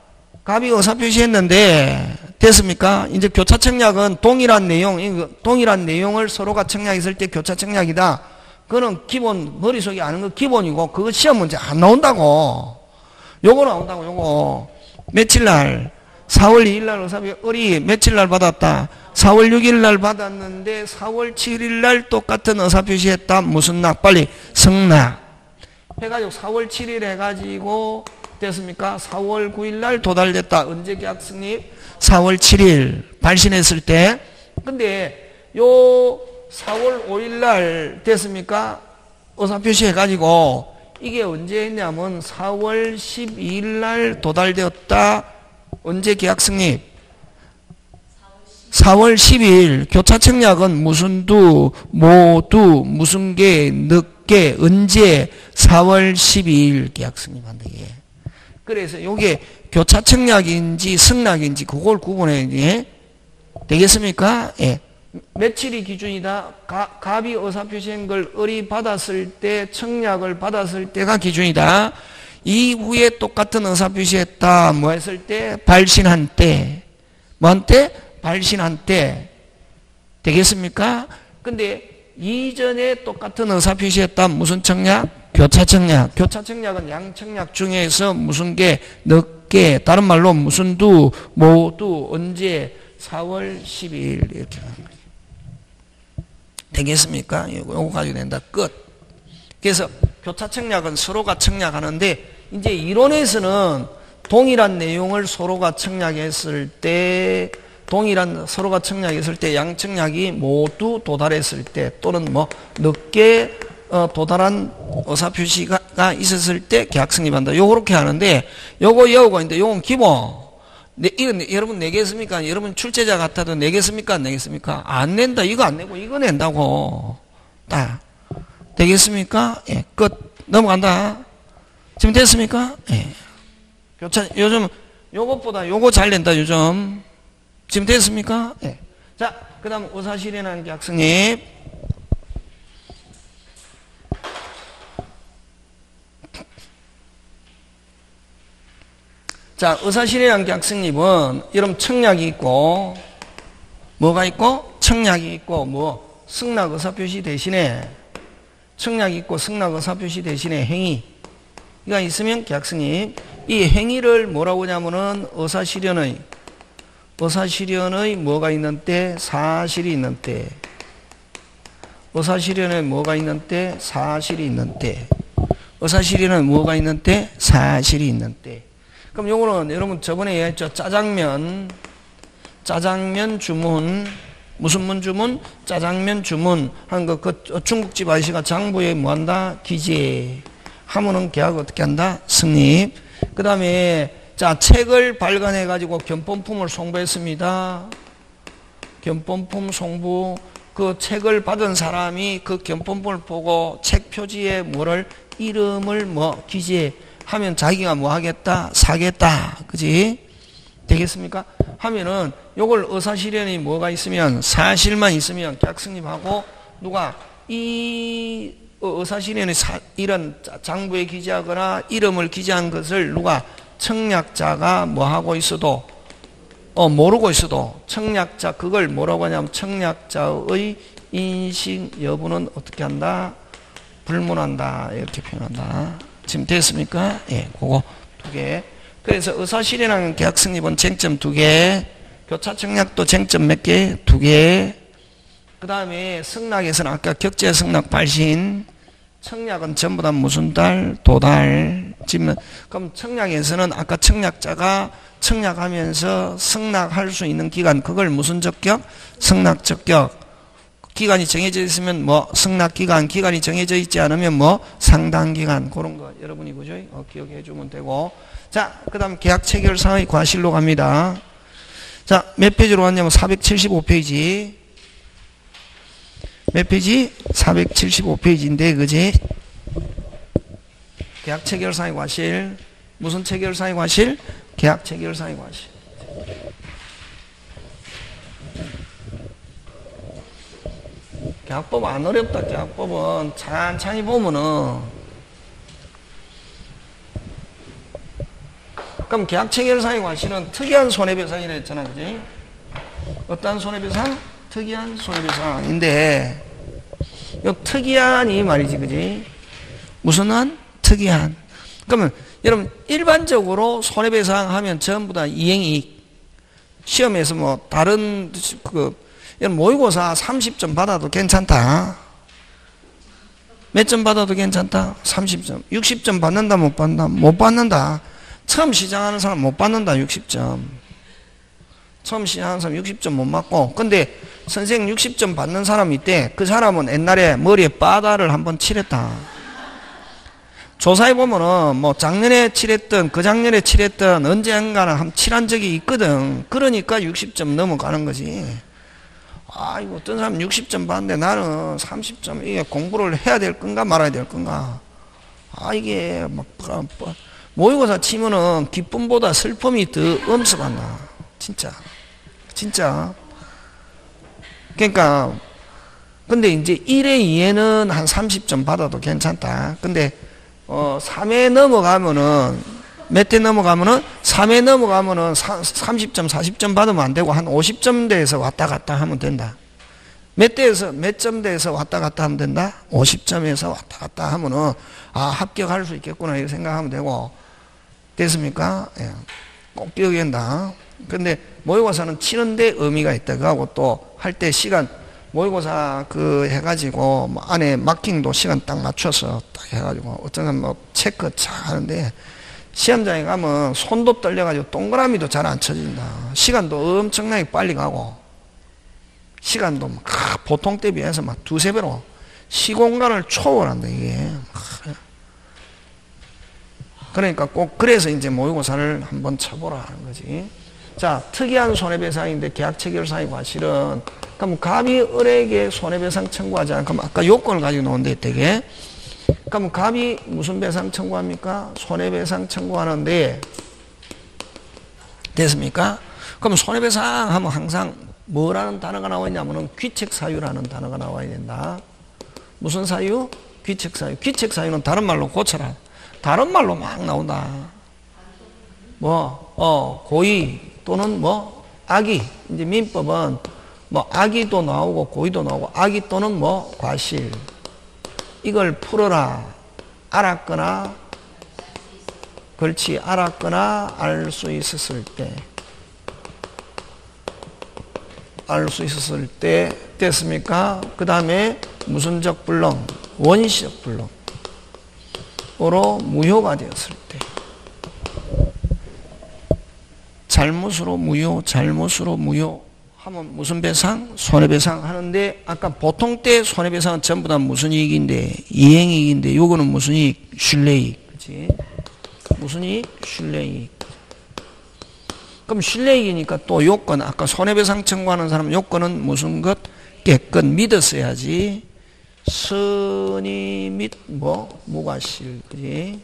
갑이 의사 표시했는데, 됐습니까? 이제 교차청약은 동일한 내용, 동일한 내용을 서로가 청약했을 때 교차청약이다. 그거는 기본, 머릿속에 아는 거 기본이고, 그거 시험 문제 안 나온다고. 요거 나온다고, 요거. 며칠 날? 사월 이일 날 의사 표시, 을이 며칠 날 받았다? 사월 육일 날 받았는데, 사월 칠일 날 똑같은 의사 표시했다. 무슨 낙? 빨리, 승낙. 해가지고 사월 칠일 해가지고 됐습니까? 사월 구일 날 도달됐다. 언제 계약 승립? 사월 칠일 발신했을 때. 근데 요 사월 오일 날 됐습니까? 의사 표시해가지고 이게 언제 했냐면 사월 십이일 날 도달되었다. 언제 계약 승립? 사월 십이일. 교차청약은 무슨 두, 모두, 무슨 개, 늦게, 언제, 사월 십이일 계약 승립한다. 예. 그래서 요게 교차청약인지 승낙인지 그걸 구분해야 예. 되겠습니까? 예. 며칠이 기준이다. 가, 갑이 의사표시한 걸 을이 받았을 때, 청약을 받았을 때가 기준이다. 이후에 똑같은 의사표시했다. 뭐 했을 때? 발신한 때. 뭔 때? 발신한 때. 되겠습니까? 근데 이전에 똑같은 의사 표시했다. 무슨 청약? 교차청약. 교차청약은 양청약 중에서 무슨 게, 늦게, 다른 말로 무슨 두, 모두, 언제, 사월 십이일 이렇게 하는 거예요. 되겠습니까? 요거 가지고 된다. 끝. 그래서 교차청약은 서로가 청약하는데 이제 이론에서는 동일한 내용을 서로가 청약했을 때 동일한 서로가 청약했을 때 양청약이 모두 도달했을 때 또는 뭐 늦게 도달한 의사표시가 있었을 때 계약 승립한다. 요렇게 하는데 요거 여우고 있는데 요건 기본. 네, 이건 여러분 내겠습니까? 여러분 출제자 같아도 내겠습니까? 안 내겠습니까? 안 낸다. 이거 안 내고 이거 낸다고. 딱. 되겠습니까? 예, 끝. 넘어간다. 지금 됐습니까? 예. 교차, 요즘 요것보다 요거 잘 낸다. 요즘. 지금 됐습니까? 네. 자, 그 다음 의사 실현한 계약 승립. 자, 의사 실현한 계약 승립은 여러분 청약이 있고 뭐가 있고? 청약이 있고 뭐 승낙 의사 표시 대신에 청약이 있고 승낙 의사 표시 대신에 행위가 있으면 계약 승립. 이 행위를 뭐라고 하냐면은 의사 실현의 의사실현의 뭐가 있는 때? 사실이 있는 때. 의사실현의 뭐가 있는 때? 사실이 있는 때. 의사실현의 뭐가 있는 때? 사실이 있는 때. 그럼 요거는 여러분 저번에 얘기했죠. 짜장면, 짜장면 주문, 무슨 문 주문? 짜장면 주문 한 거, 그 중국집 아저씨가 장부에 뭐 한다? 기재. 하면은 계약 어떻게 한다? 승립. 그 다음에 자, 책을 발간해가지고 견본품을 송부했습니다. 견본품 송부. 그 책을 받은 사람이 그 견본품을 보고 책 표지에 뭐를, 이름을 뭐, 기재하면 자기가 뭐 하겠다? 사겠다. 그지? 되겠습니까? 하면은, 요걸 의사실현이 뭐가 있으면, 사실만 있으면 계약 승립하고, 누가, 이 의사실현의 사, 이런 장부에 기재하거나 이름을 기재한 것을 누가, 청약자가 뭐 하고 있어도 어 모르고 있어도 청약자 그걸 뭐라고 하냐면 청약자의 인식 여부는 어떻게 한다? 불문한다. 이렇게 표현한다. 지금 됐습니까? 예, 그거 두 개. 그래서 의사실현하는 계약 승립은 쟁점 두 개. 교차청약도 쟁점 몇 개? 두 개. 그 다음에 승낙에서는 아까 격제 승낙 발신. 청약은 전부 다 무슨 달? 도달. 집는 그럼 청약에서는 아까 청약자가 청약하면서 승낙할 수 있는 기간 그걸 무슨 적격? 승낙 적격. 기간이 정해져 있으면 뭐 승낙 기간, 기간이 정해져 있지 않으면 뭐 상당 기간 그런 거 여러분이 그죠? 어, 기억해 주면 되고. 자, 그다음 계약 체결 사항의 과실로 갑니다. 자, 몇 페이지로 왔냐면 사백칠십오 페이지. 몇 페이지? 사백칠십오 페이지인데 그지? 계약 체결 사항의 과실. 무슨 체결 사항의 과실? 계약 체결 사항의 과실. 계약법 안 어렵다. 계약법은 찬찬히 보면은 그럼 계약 체결 사항의 과실은 특이한 손해배상이라 했잖아, 그지? 어떤 손해배상? 특이한 손해배상인데 요 특이한이 말이지, 그지? 무슨 한? 특이한. 그러면 여러분 일반적으로 손해배상 하면 전부 다 이행이익. 시험에서 뭐 다른 그 모의고사 삼십 점 받아도 괜찮다. 몇 점 받아도 괜찮다. 삼십 점. 육십 점 받는다 못 받는다? 못 받는다. 처음 시작하는 사람 못 받는다. 육십 점. 처음 시작하는 사람 육십 점 못 맞고. 근데 선생님 육십 점 받는 사람이 있대. 그 사람은 옛날에 머리에 빠다를 한번 칠했다. 조사해 보면은 뭐 작년에 칠했던 그 작년에 칠했던 언젠가는 한 칠한 적이 있거든. 그러니까 육십 점 넘어가는 거지. 아, 이거 어떤 사람 육십 점 받는데 나는 삼십 점, 이게 공부를 해야 될 건가 말아야 될 건가. 아, 이게 막, 모의고사 치면은 기쁨보다 슬픔이 더 엄습한다. 진짜. 진짜. 그러니까, 근데 이제 일회, 이회는 한 삼십 점 받아도 괜찮다. 근데, 어, 삼회 넘어가면은, 몇 대 넘어가면은 삼회 넘어가면은 삼십 점, 사십 점 받으면 안 되고 한 오십 점대에서 왔다 갔다 하면 된다. 몇 대에서 몇 점대에서 왔다 갔다 하면 된다. 오십 점에서 왔다 갔다 하면은 아, 합격할 수 있겠구나 이렇게 생각하면 되고. 됐습니까? 예. 꼭 기억해야 된다. 근데 모의고사는 치는데 의미가 있다. 그하고 또 할 때 시간 모의고사 그 해가지고 뭐 안에 마킹도 시간 딱 맞춰서 딱 해가지고 어떤 사람 뭐 체크 차 하는데. 시험장에 가면 손도 떨려가지고 동그라미도 잘 안 쳐진다. 시간도 엄청나게 빨리 가고 시간도 막 보통 때 비해서 막 두세 배로 시공간을 초월한다 이게. 그러니까 꼭 그래서 이제 모의고사를 한번 쳐보라 하는 거지. 자, 특이한 손해배상인데 계약 체결 사항의 과실은 그럼 갑이 을에게 손해배상 청구하지 않고 아까 요건을 가지고 놓은데 되게. 그럼 갑이 무슨 배상 청구합니까? 손해배상 청구하는데 됐습니까? 그럼 손해배상 하면 항상 뭐라는 단어가 나와있냐면은 귀책사유라는 단어가 나와야 된다. 무슨 사유? 귀책사유. 귀책사유는 다른 말로 고쳐라. 다른 말로 막 나온다. 뭐, 어, 고의 또는 뭐, 악의. 이제 민법은 뭐, 악의도 나오고 고의도 나오고 악의 또는 뭐, 과실. 이걸 풀어라. 알았거나, 그렇지, 알았거나, 알 수 있었을 때. 알 수 있었을 때, 됐습니까? 그 다음에, 무슨적 불능, 원시적 불능으로 무효가 되었을 때. 잘못으로 무효, 잘못으로 무효. 하면 무슨 배상? 손해배상 하는데 아까 보통 때 손해배상은 전부 다 무슨 이익인데 이행이익인데 요거는 무슨 이익? 신뢰이익. 그치? 무슨 이익? 신뢰이익. 그럼 신뢰이익이니까 또 요건 아까 손해배상 청구하는 사람 요건은 무슨 것? 깨끗 믿었어야지. 스니 및 뭐? 무과실. 그치?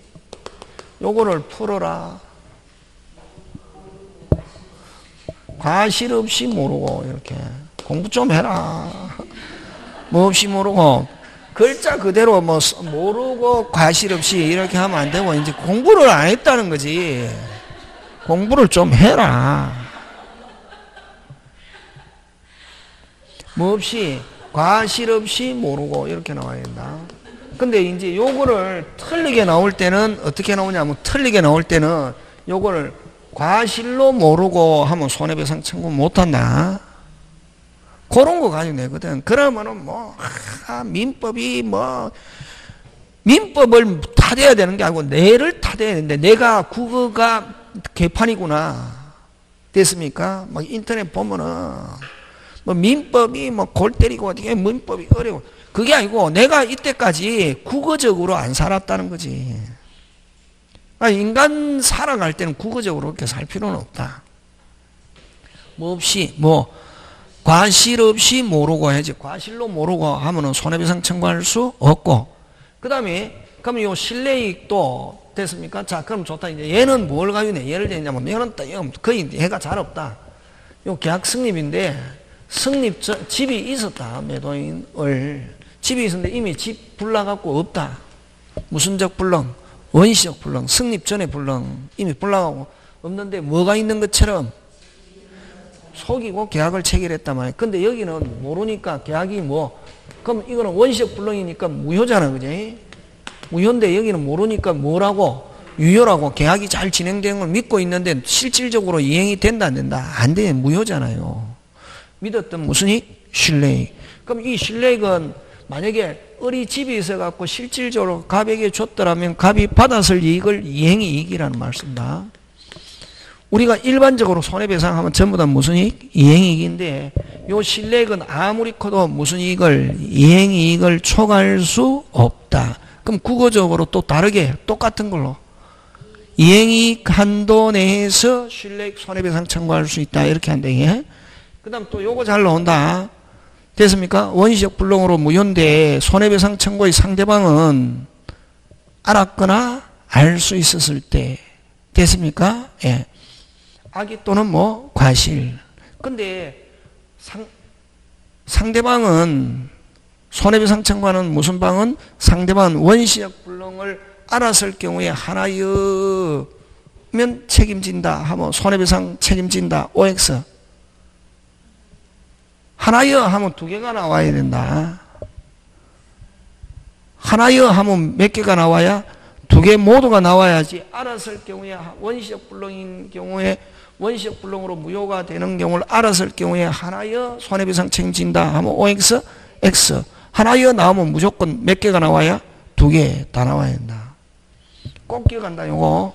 요거를 풀어라. 과실 없이 모르고 이렇게 공부 좀 해라. 뭐 없이 모르고 글자 그대로 뭐 모르고 과실 없이 이렇게 하면 안 되고 이제 공부를 안 했다는 거지. 공부를 좀 해라. 뭐 없이 과실 없이 모르고 이렇게 나와야 된다. 근데 이제 요거를 틀리게 나올 때는 어떻게 나오냐면 틀리게 나올 때는 요거를 과실로 모르고 하면 손해배상 청구 못한다. 그런 거 가지고 내거든. 그러면은 뭐, 아, 민법이 뭐, 민법을 타대야 되는 게 아니고 내를 타대야 되는데 내가 국어가 개판이구나. 됐습니까? 막 인터넷 보면은 뭐 민법이 뭐 골 때리고 어떻게 민법이 어려워. 그게 아니고 내가 이때까지 국어적으로 안 살았다는 거지. 아니, 인간 살아갈 때는 국어적으로 그렇게 살 필요는 없다. 뭐 없이 뭐 과실 없이 모르고 해야지. 과실로 모르고 하면은 손해배상 청구할 수 없고. 그다음에 그럼 요 신뢰익도 됐습니까? 자, 그럼 좋다. 이제 얘는 뭘 가지고 있냐? 예를 들냐면 얘는 거의 해가 잘 없다. 요 계약 승립인데 승립 전 집이 있었다. 매도인을 집이 있었는데 이미 집 불나갖고 없다. 무슨적 불능, 원시적 불능, 승립 전에 불능 이미 불나가고 없는데 뭐가 있는 것처럼 속이고 계약을 체결했단 말이야. 근데 여기는 모르니까 계약이 뭐 그럼 이거는 원시적 불능이니까 무효잖아, 그지? 무효인데 여기는 모르니까 뭐라고? 유효라고. 계약이 잘 진행되는 걸 믿고 있는데 실질적으로 이행이 된다 안 된다? 안 돼. 무효잖아요. 믿었던 무슨 익? 신뢰익. 그럼 이 신뢰익은 만약에 을이 집이 있어갖고 실질적으로 갑에게 줬더라면 갑이 받았을 이익을 이행이 이익이라는 말씀이다. 우리가 일반적으로 손해배상하면 전부 다 무슨 이익? 이행이익인데 요 신뢰익은 아무리 커도 무슨 이익을? 이행이익을 초과할 수 없다. 그럼 국어적으로 또 다르게 똑같은 걸로 이행이익 한도 내에서 신뢰익 손해배상 청구할 수 있다. 이렇게 한대. 예? 그 다음 또 요거 잘 나온다. 됐습니까? 원시적 불능으로 무효인데 손해배상 청구의 상대방은 알았거나 알 수 있었을 때. 됐습니까? 예. 악의 또는 뭐 과실. 근데 상, 상대방은 손해배상 청구하는 무슨 방은 상대방은 원시적 불능을 알았을 경우에 하나여면 책임진다 하면 손해배상 책임진다. 오엑스. 하나여 하면 두 개가 나와야 된다. 하나여 하면 몇 개가 나와야 두 개 모두가 나와야지. 알았을 경우에 원시적 불능인 경우에 원시적 불능으로 무효가 되는 경우를 알았을 경우에 하나여 손해배상 책임진다 하면 오엑스, X. 하나여 나오면 무조건 몇 개가 나와야? 두 개 다 나와야 된다. 꼭 기억한다, 요거.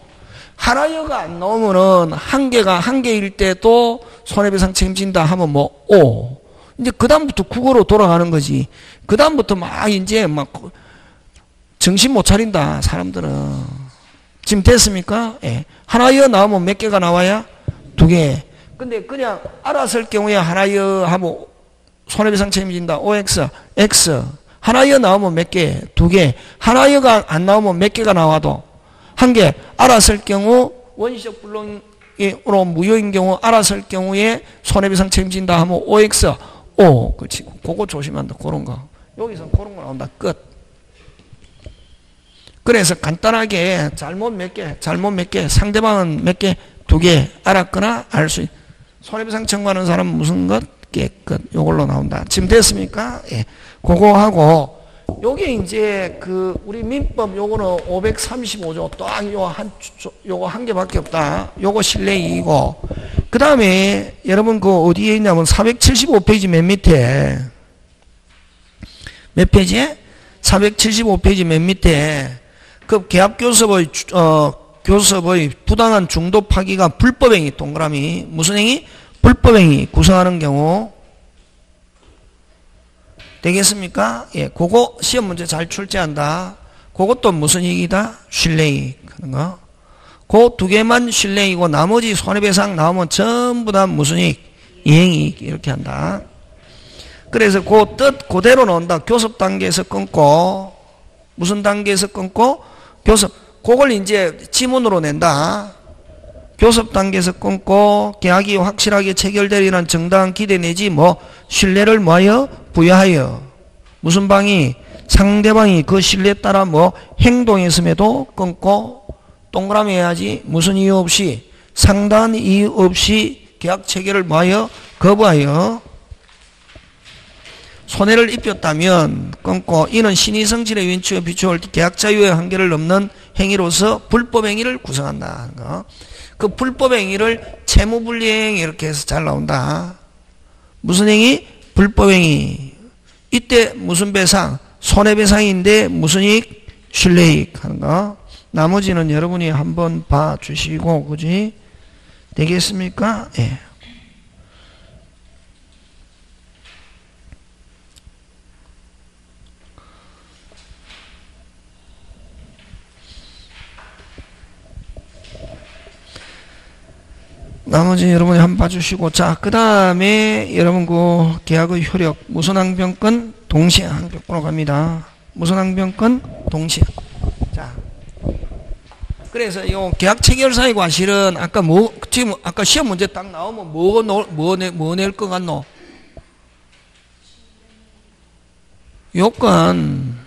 하나여가 안 나오면은 한 개가 한 개일 때도 손해배상 책임진다 하면 뭐, 오. 이제 그다음부터 국어로 돌아가는 거지. 그다음부터 막 이제 막 정신 못 차린다, 사람들은. 지금 됐습니까? 예. 하나여 나오면 몇 개가 나와야? 두 개. 근데 그냥 알았을 경우에 하나여 하면 손해배상 책임진다. 오엑스, X. 하나여 나오면 몇 개? 두 개. 하나여가 안 나오면 몇 개가 나와도? 한 개. 알았을 경우, 원시적 불능으로 무효인 경우, 알았을 경우에 손해배상 책임진다 하면 오엑스, 오. 그렇지. 그거 조심한다. 그런 거. 여기서 그런 거 나온다. 끝. 그래서 간단하게 잘못 몇 개, 잘못 몇 개, 상대방은 몇 개, 두 개 알았거나 알 수 있. 손해배상 청구하는 사람은 무슨 것? 깨끗. 요걸로 나온다. 지금 됐습니까? 예. 그거 하고 요게 이제 그 우리 민법 요거는 오백삼십오 조 딱 요 한 요거 한 개밖에 없다. 요거 신뢰이익이고 그다음에 여러분 그 어디에 있냐면 사백칠십오 페이지 맨 밑에 몇 페이지에? 사백칠십오 페이지 맨 밑에 그 계약교섭의 어, 교섭의 부당한 중도 파기가 불법행위 동그라미 무슨 행위? 불법행위 구성하는 경우 되겠습니까? 예, 그거 시험 문제 잘 출제한다. 그것도 무슨 이익이다? 신뢰이익 하는 거. 그 두 개만 신뢰이익이고 나머지 손해배상 나오면 전부 다 무슨 이익? 이행이익 이렇게 한다. 그래서 그 뜻 그대로 넣는다. 교섭 단계에서 끊고 무슨 단계에서 끊고? 교섭, 그걸 이제 지문으로 낸다. 교섭 단계에서 끊고 계약이 확실하게 체결되리라는 정당한 기대 내지 뭐 신뢰를 뭐하여? 부여하여. 무슨 방이? 상대방이 그 신뢰에 따라 뭐 행동했음에도 끊고 동그라미 해야지. 무슨 이유 없이? 상당한 이유 없이 계약 체결을 뭐하여? 거부하여. 손해를 입혔다면 끊고 이는 신의 성질의 윈치에 비추어올 계약자유의 한계를 넘는 행위로서 불법행위를 구성한다. 그 불법행위를 채무불이행 이렇게 해서 잘 나온다. 무슨 행위? 불법행위. 이때 무슨 배상? 손해배상인데 무슨 이익? 실례익 하는가? 나머지는 여러분이 한번 봐주시고, 그지? 되겠습니까? 예. 나머지 여러분이 한번 봐주시고, 자, 그 다음에 여러분 그 계약의 효력, 무선항변권 동시항변권으로 갑니다. 무선항변권 동시항. 자, 그래서 이 계약 체결사의 과실은 아까 뭐 지금 아까 시험 문제 딱 나오면 뭐 뭐 낼 뭐 낼 것 같노? 요건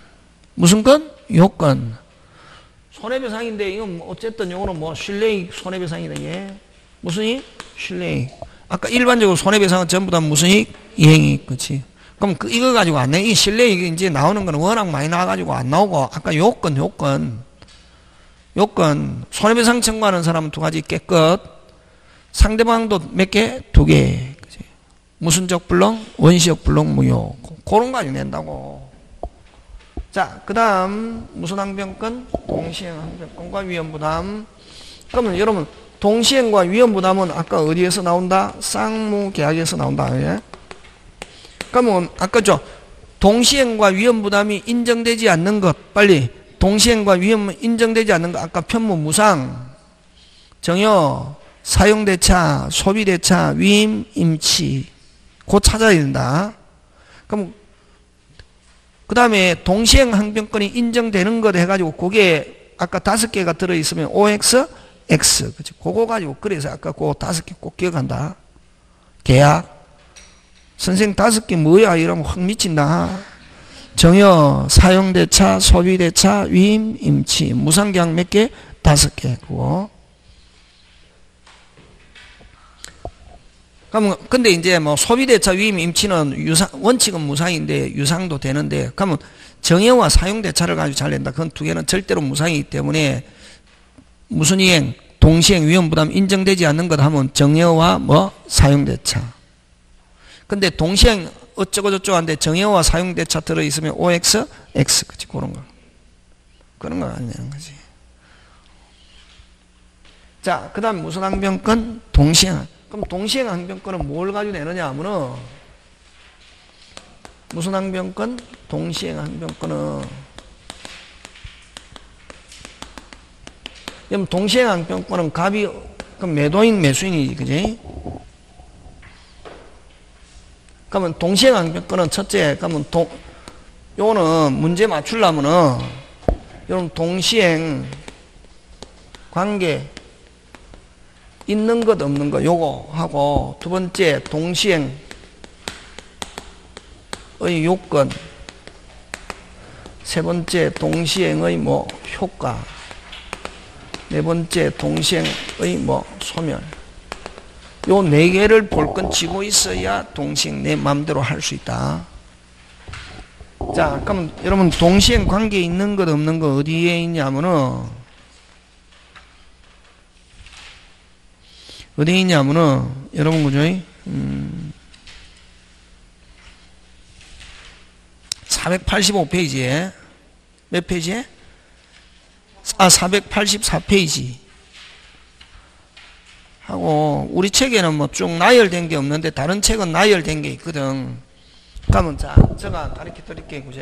무슨 건? 요건. 손해배상인데 이건 어쨌든 요거는 뭐 신뢰익 손해배상이다. 예. 무슨 이? 신뢰익. 아까 일반적으로 손해배상은 전부 다 무슨 이익? 이행이익. 그치? 그럼 그 이거 가지고 안 내. 이 신뢰익이 이제 나오는 건 워낙 많이 나와가지고 안 나오고, 아까 요건, 요건. 요건. 손해배상 청구하는 사람은 두 가지 깨끗. 상대방도 몇 개? 두 개. 그치? 무순적 불능, 원시적 불능 무효. 그런 거 아니고 낸다고. 자, 그 다음. 무선항변권, 동시행항변권과 위험부담. 그러면 여러분, 동시행과 위험부담은 아까 어디에서 나온다? 쌍무계약에서 나온다. 예? 그러면 아까죠. 동시행과 위험부담이 인정되지 않는 것. 빨리. 동시행과 위험은 인정되지 않는 것. 아까 편무 무상, 정여, 사용대차, 소비대차, 위임, 임치. 곧 찾아야 된다. 그럼 그 다음에 동시행항변권이 인정되는 것 해가지고 그게 아까 다섯 개가 들어있으면 오엑스? X. 그치. 그거 가지고, 그래서 아까 그거 다섯 개 꼭 기억한다. 계약. 선생님 다섯 개 뭐야? 이러면 확 미친다. 정여, 사용대차, 소비대차, 위임, 임치. 무상계약 몇 개? 다섯 개. 그거. 그러면, 근데 이제 뭐 소비대차, 위임, 임치는 유상, 원칙은 무상인데 유상도 되는데, 그러면 정여와 사용대차를 가지고 잘 낸다. 그건 두 개는 절대로 무상이기 때문에 무슨 이행? 동시행 위험부담 인정되지 않는 것 하면 정여와 뭐? 사용대차. 근데 동시행 어쩌고저쩌고 한데 정여와 사용대차 들어있으면 오엑스? X. 그치. 그런 거. 그런 거 아니냐는 거지. 자, 그 다음 무슨 항변권? 동시행. 그럼 동시행 항변권은 뭘 가지고 내느냐 하면은, 무슨 항변권? 동시행 항변권은, 그럼 동시행항변권은 갑이 그럼 매도인 매수인이지, 그지? 그러면 동시행항변권은 첫째, 그러면 동 요거는 문제 맞추려면은 여러분 동시행 관계 있는 것 없는 것 요거 하고, 두 번째 동시행의 요건, 세 번째 동시행의 뭐 효과, 네 번째 동시행의 뭐 소멸. 요 네 개를 볼건 지고 있어야 동시행 내 마음대로 할 수 있다. 자, 그럼 여러분 동시행 관계 있는 것 없는 것 어디에 있냐면은, 어디에 있냐면은 여러분 그죠? 음, 사백팔십오 페이지에 몇 페이지에? 아, 사백팔십사 페이지 하고, 우리 책에는 뭐 쭉 나열된 게 없는데 다른 책은 나열된 게 있거든. 그러면 자, 제가 가르쳐 드릴게요. 그죠?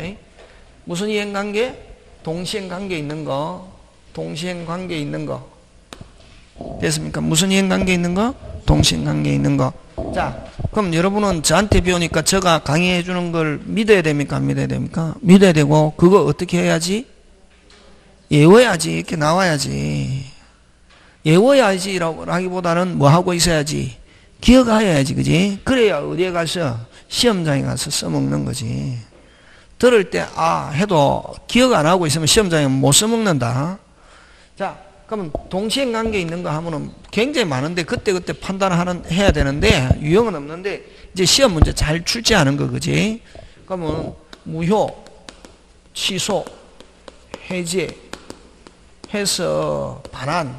무슨 이행관계? 동시행관계 있는 거. 동시행관계 있는 거 됐습니까? 무슨 이행관계 있는 거? 동시행관계 있는 거. 자, 그럼 여러분은 저한테 배우니까 제가 강의해 주는 걸 믿어야 됩니까? 안 믿어야 됩니까? 믿어야 되고, 그거 어떻게 해야지? 예워야지. 이렇게 나와야지. 예워야지라고 하기보다는 뭐 하고 있어야지? 기억하여야지. 그지? 그래야 어디에 가서? 시험장에 가서 써먹는 거지. 들을 때, 아, 해도 기억 안 하고 있으면 시험장에 못 써먹는다. 자, 그러면 동시행 관계 있는 거 하면은 굉장히 많은데, 그때그때 판단하는, 해야 되는데, 유형은 없는데, 이제 시험 문제 잘 출제하는 거, 그지? 그러면 무효, 취소, 해제, 해서 반환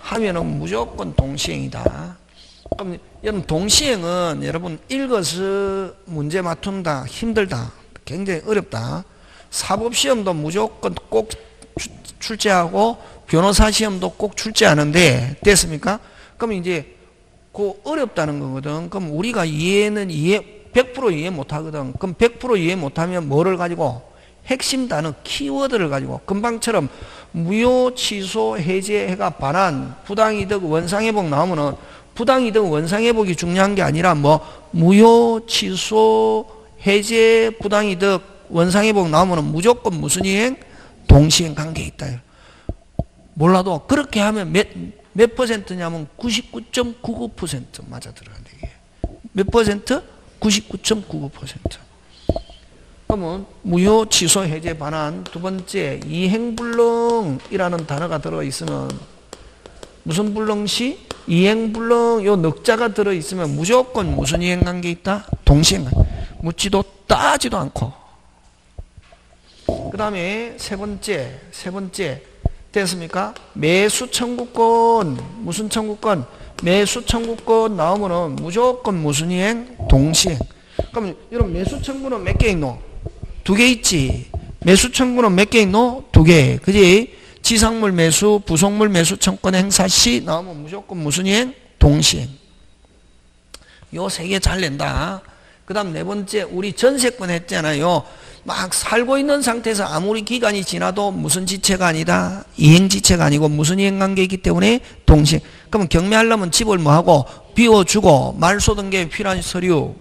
하면은 무조건 동시행이다. 그럼 여러분 동시행은 여러분 읽어서 문제 맞춘다 힘들다, 굉장히 어렵다. 사법시험도 무조건 꼭 출제하고 변호사시험도 꼭 출제하는데 됐습니까? 그럼 이제 그 어렵다는 거거든. 그럼 우리가 이해는 이해 백 퍼센트 이해 못하거든. 그럼 백 퍼센트 이해 못하면 뭐를 가지고? 핵심 단어 키워드를 가지고 금방처럼 무효, 취소, 해제, 해가 반환, 부당이득, 원상회복 나오면은 부당이득, 원상회복이 중요한 게 아니라 뭐 무효, 취소, 해제, 부당이득, 원상회복 나오면은 무조건 무슨 이행? 동시행 관계에 있다. 몰라도 그렇게 하면 몇, 몇 퍼센트냐면 구십구 점 구구 퍼센트 맞아 들어간다. 이게 몇 퍼센트? 구십구 점 구구 퍼센트. 그러면 무효, 취소, 해제, 반환 두 번째 이행불능이라는 단어가 들어있으면 무슨 불능시? 이행불능 요 넉자가 들어있으면 무조건 무슨 이행관계 있다? 동시행관계. 묻지도 따지도 않고. 그 다음에 세 번째 세 번째 됐습니까? 매수 청구권 무슨 청구권? 매수 청구권 나오면은 무조건 무슨 이행? 동시행. 그럼 여러분 매수 청구는 몇 개 있노? 두 개 있지. 매수 청구는 몇 개 있노? 두 개. 그지? 지상물 매수, 부속물 매수 청구권 행사 시 나오면 무조건 무슨 이행? 동시행. 요 세 개 잘 낸다. 그 다음 네 번째 우리 전세권 했잖아요. 막 살고 있는 상태에서 아무리 기간이 지나도 무슨 지체가 아니다. 이행지체가 아니고 무슨 이행관계이기 때문에 동시행. 그럼 경매하려면 집을 뭐하고? 비워주고 말소등기에 필요한 서류.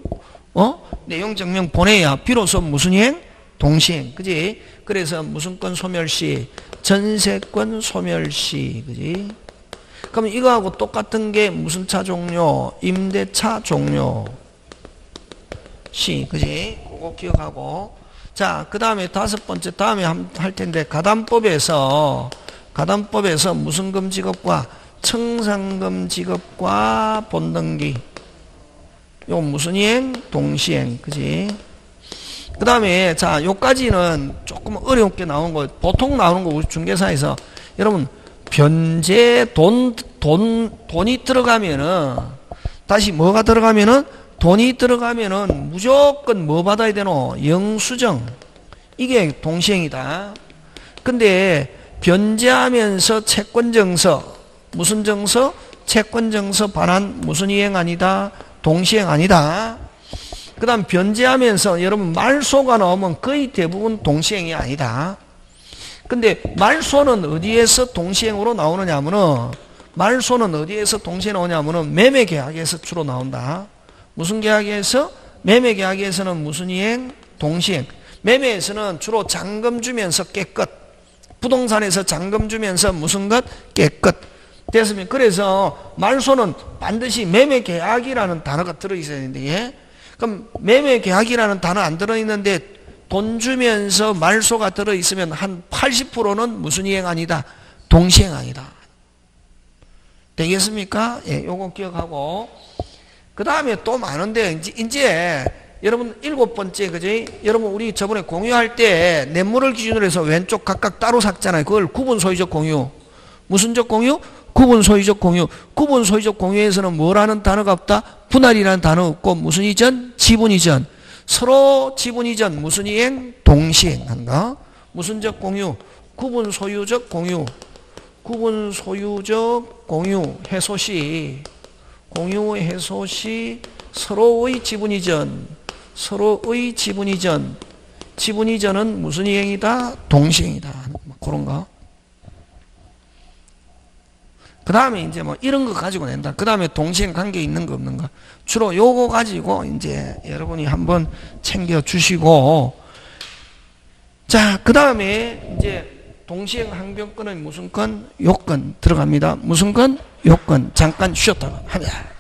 어? 내용 증명 보내야 비로소 무슨 이행? 동시행. 그지? 그래서 무슨 권 소멸시? 전세권 소멸시. 그지? 그럼 이거하고 똑같은 게 무슨 차 종료? 임대차 종료. 시. 그지? 그거 기억하고. 자, 그 다음에 다섯 번째, 다음에 할 텐데, 가담법에서, 가담법에서 무슨 금지급과? 청산금지급과 본등기. 요 무슨 이행? 동시행. 그지? 그 다음에, 자, 요까지는 조금 어렵게 나온 거, 보통 나오는 거, 우리 중개사에서. 여러분, 변제, 돈, 돈, 돈이 들어가면은, 다시 뭐가 들어가면은, 돈이 들어가면은 무조건 뭐 받아야 되노? 영수증. 이게 동시행이다. 근데, 변제하면서 채권증서, 무슨 증서? 채권증서 반환, 무슨 이행 아니다? 동시행 아니다. 그 다음 변제하면서 여러분 말소가 나오면 거의 대부분 동시행이 아니다. 근데 말소는 어디에서 동시행으로 나오느냐 하면은 말소는 어디에서 동시에 나오냐면은 매매계약에서 주로 나온다. 무슨 계약에서? 매매계약에서는 무슨 이행? 동시행. 매매에서는 주로 잔금 주면서 깨끗. 부동산에서 잔금 주면서 무슨 것? 깨끗. 됐습니다. 그래서 말소는 반드시 매매계약이라는 단어가 들어있어야 되는데 예? 그럼 매매계약이라는 단어 안 들어있는데 돈 주면서 말소가 들어있으면 한 팔십 퍼센트는 무슨 이행 아니다? 동시행 아니다. 되겠습니까? 예, 요거 기억하고 그 다음에 또 많은데 이제, 이제 여러분 일곱 번째 그지? 여러분 우리 저번에 공유할 때 뇌물을 기준으로 해서 왼쪽 각각 따로 샀잖아요. 그걸 구분 소유적 공유 무슨적 공유? 구분 소유적 공유. 구분 소유적 공유에서는 뭐라는 단어가 없다? 분할이라는 단어 없고 무슨 이전? 지분 이전. 서로 지분 이전 무슨 이행? 동시행한다. 무슨적 공유? 구분 소유적 공유. 구분 소유적 공유 해소 시. 공유 해소 시 서로의 지분 이전. 서로의 지분 이전. 지분 이전은 무슨 이행이다? 동시행이다. 그런 거. 그 다음에 이제 뭐 이런 거 가지고 낸다. 그 다음에 동시행 관계 있는 거 없는 거. 주로 요거 가지고 이제 여러분이 한번 챙겨주시고. 자, 그 다음에 이제 동시행 항변권은 무슨 건? 요건 들어갑니다. 무슨 건? 요건. 잠깐 쉬었다가 합니다.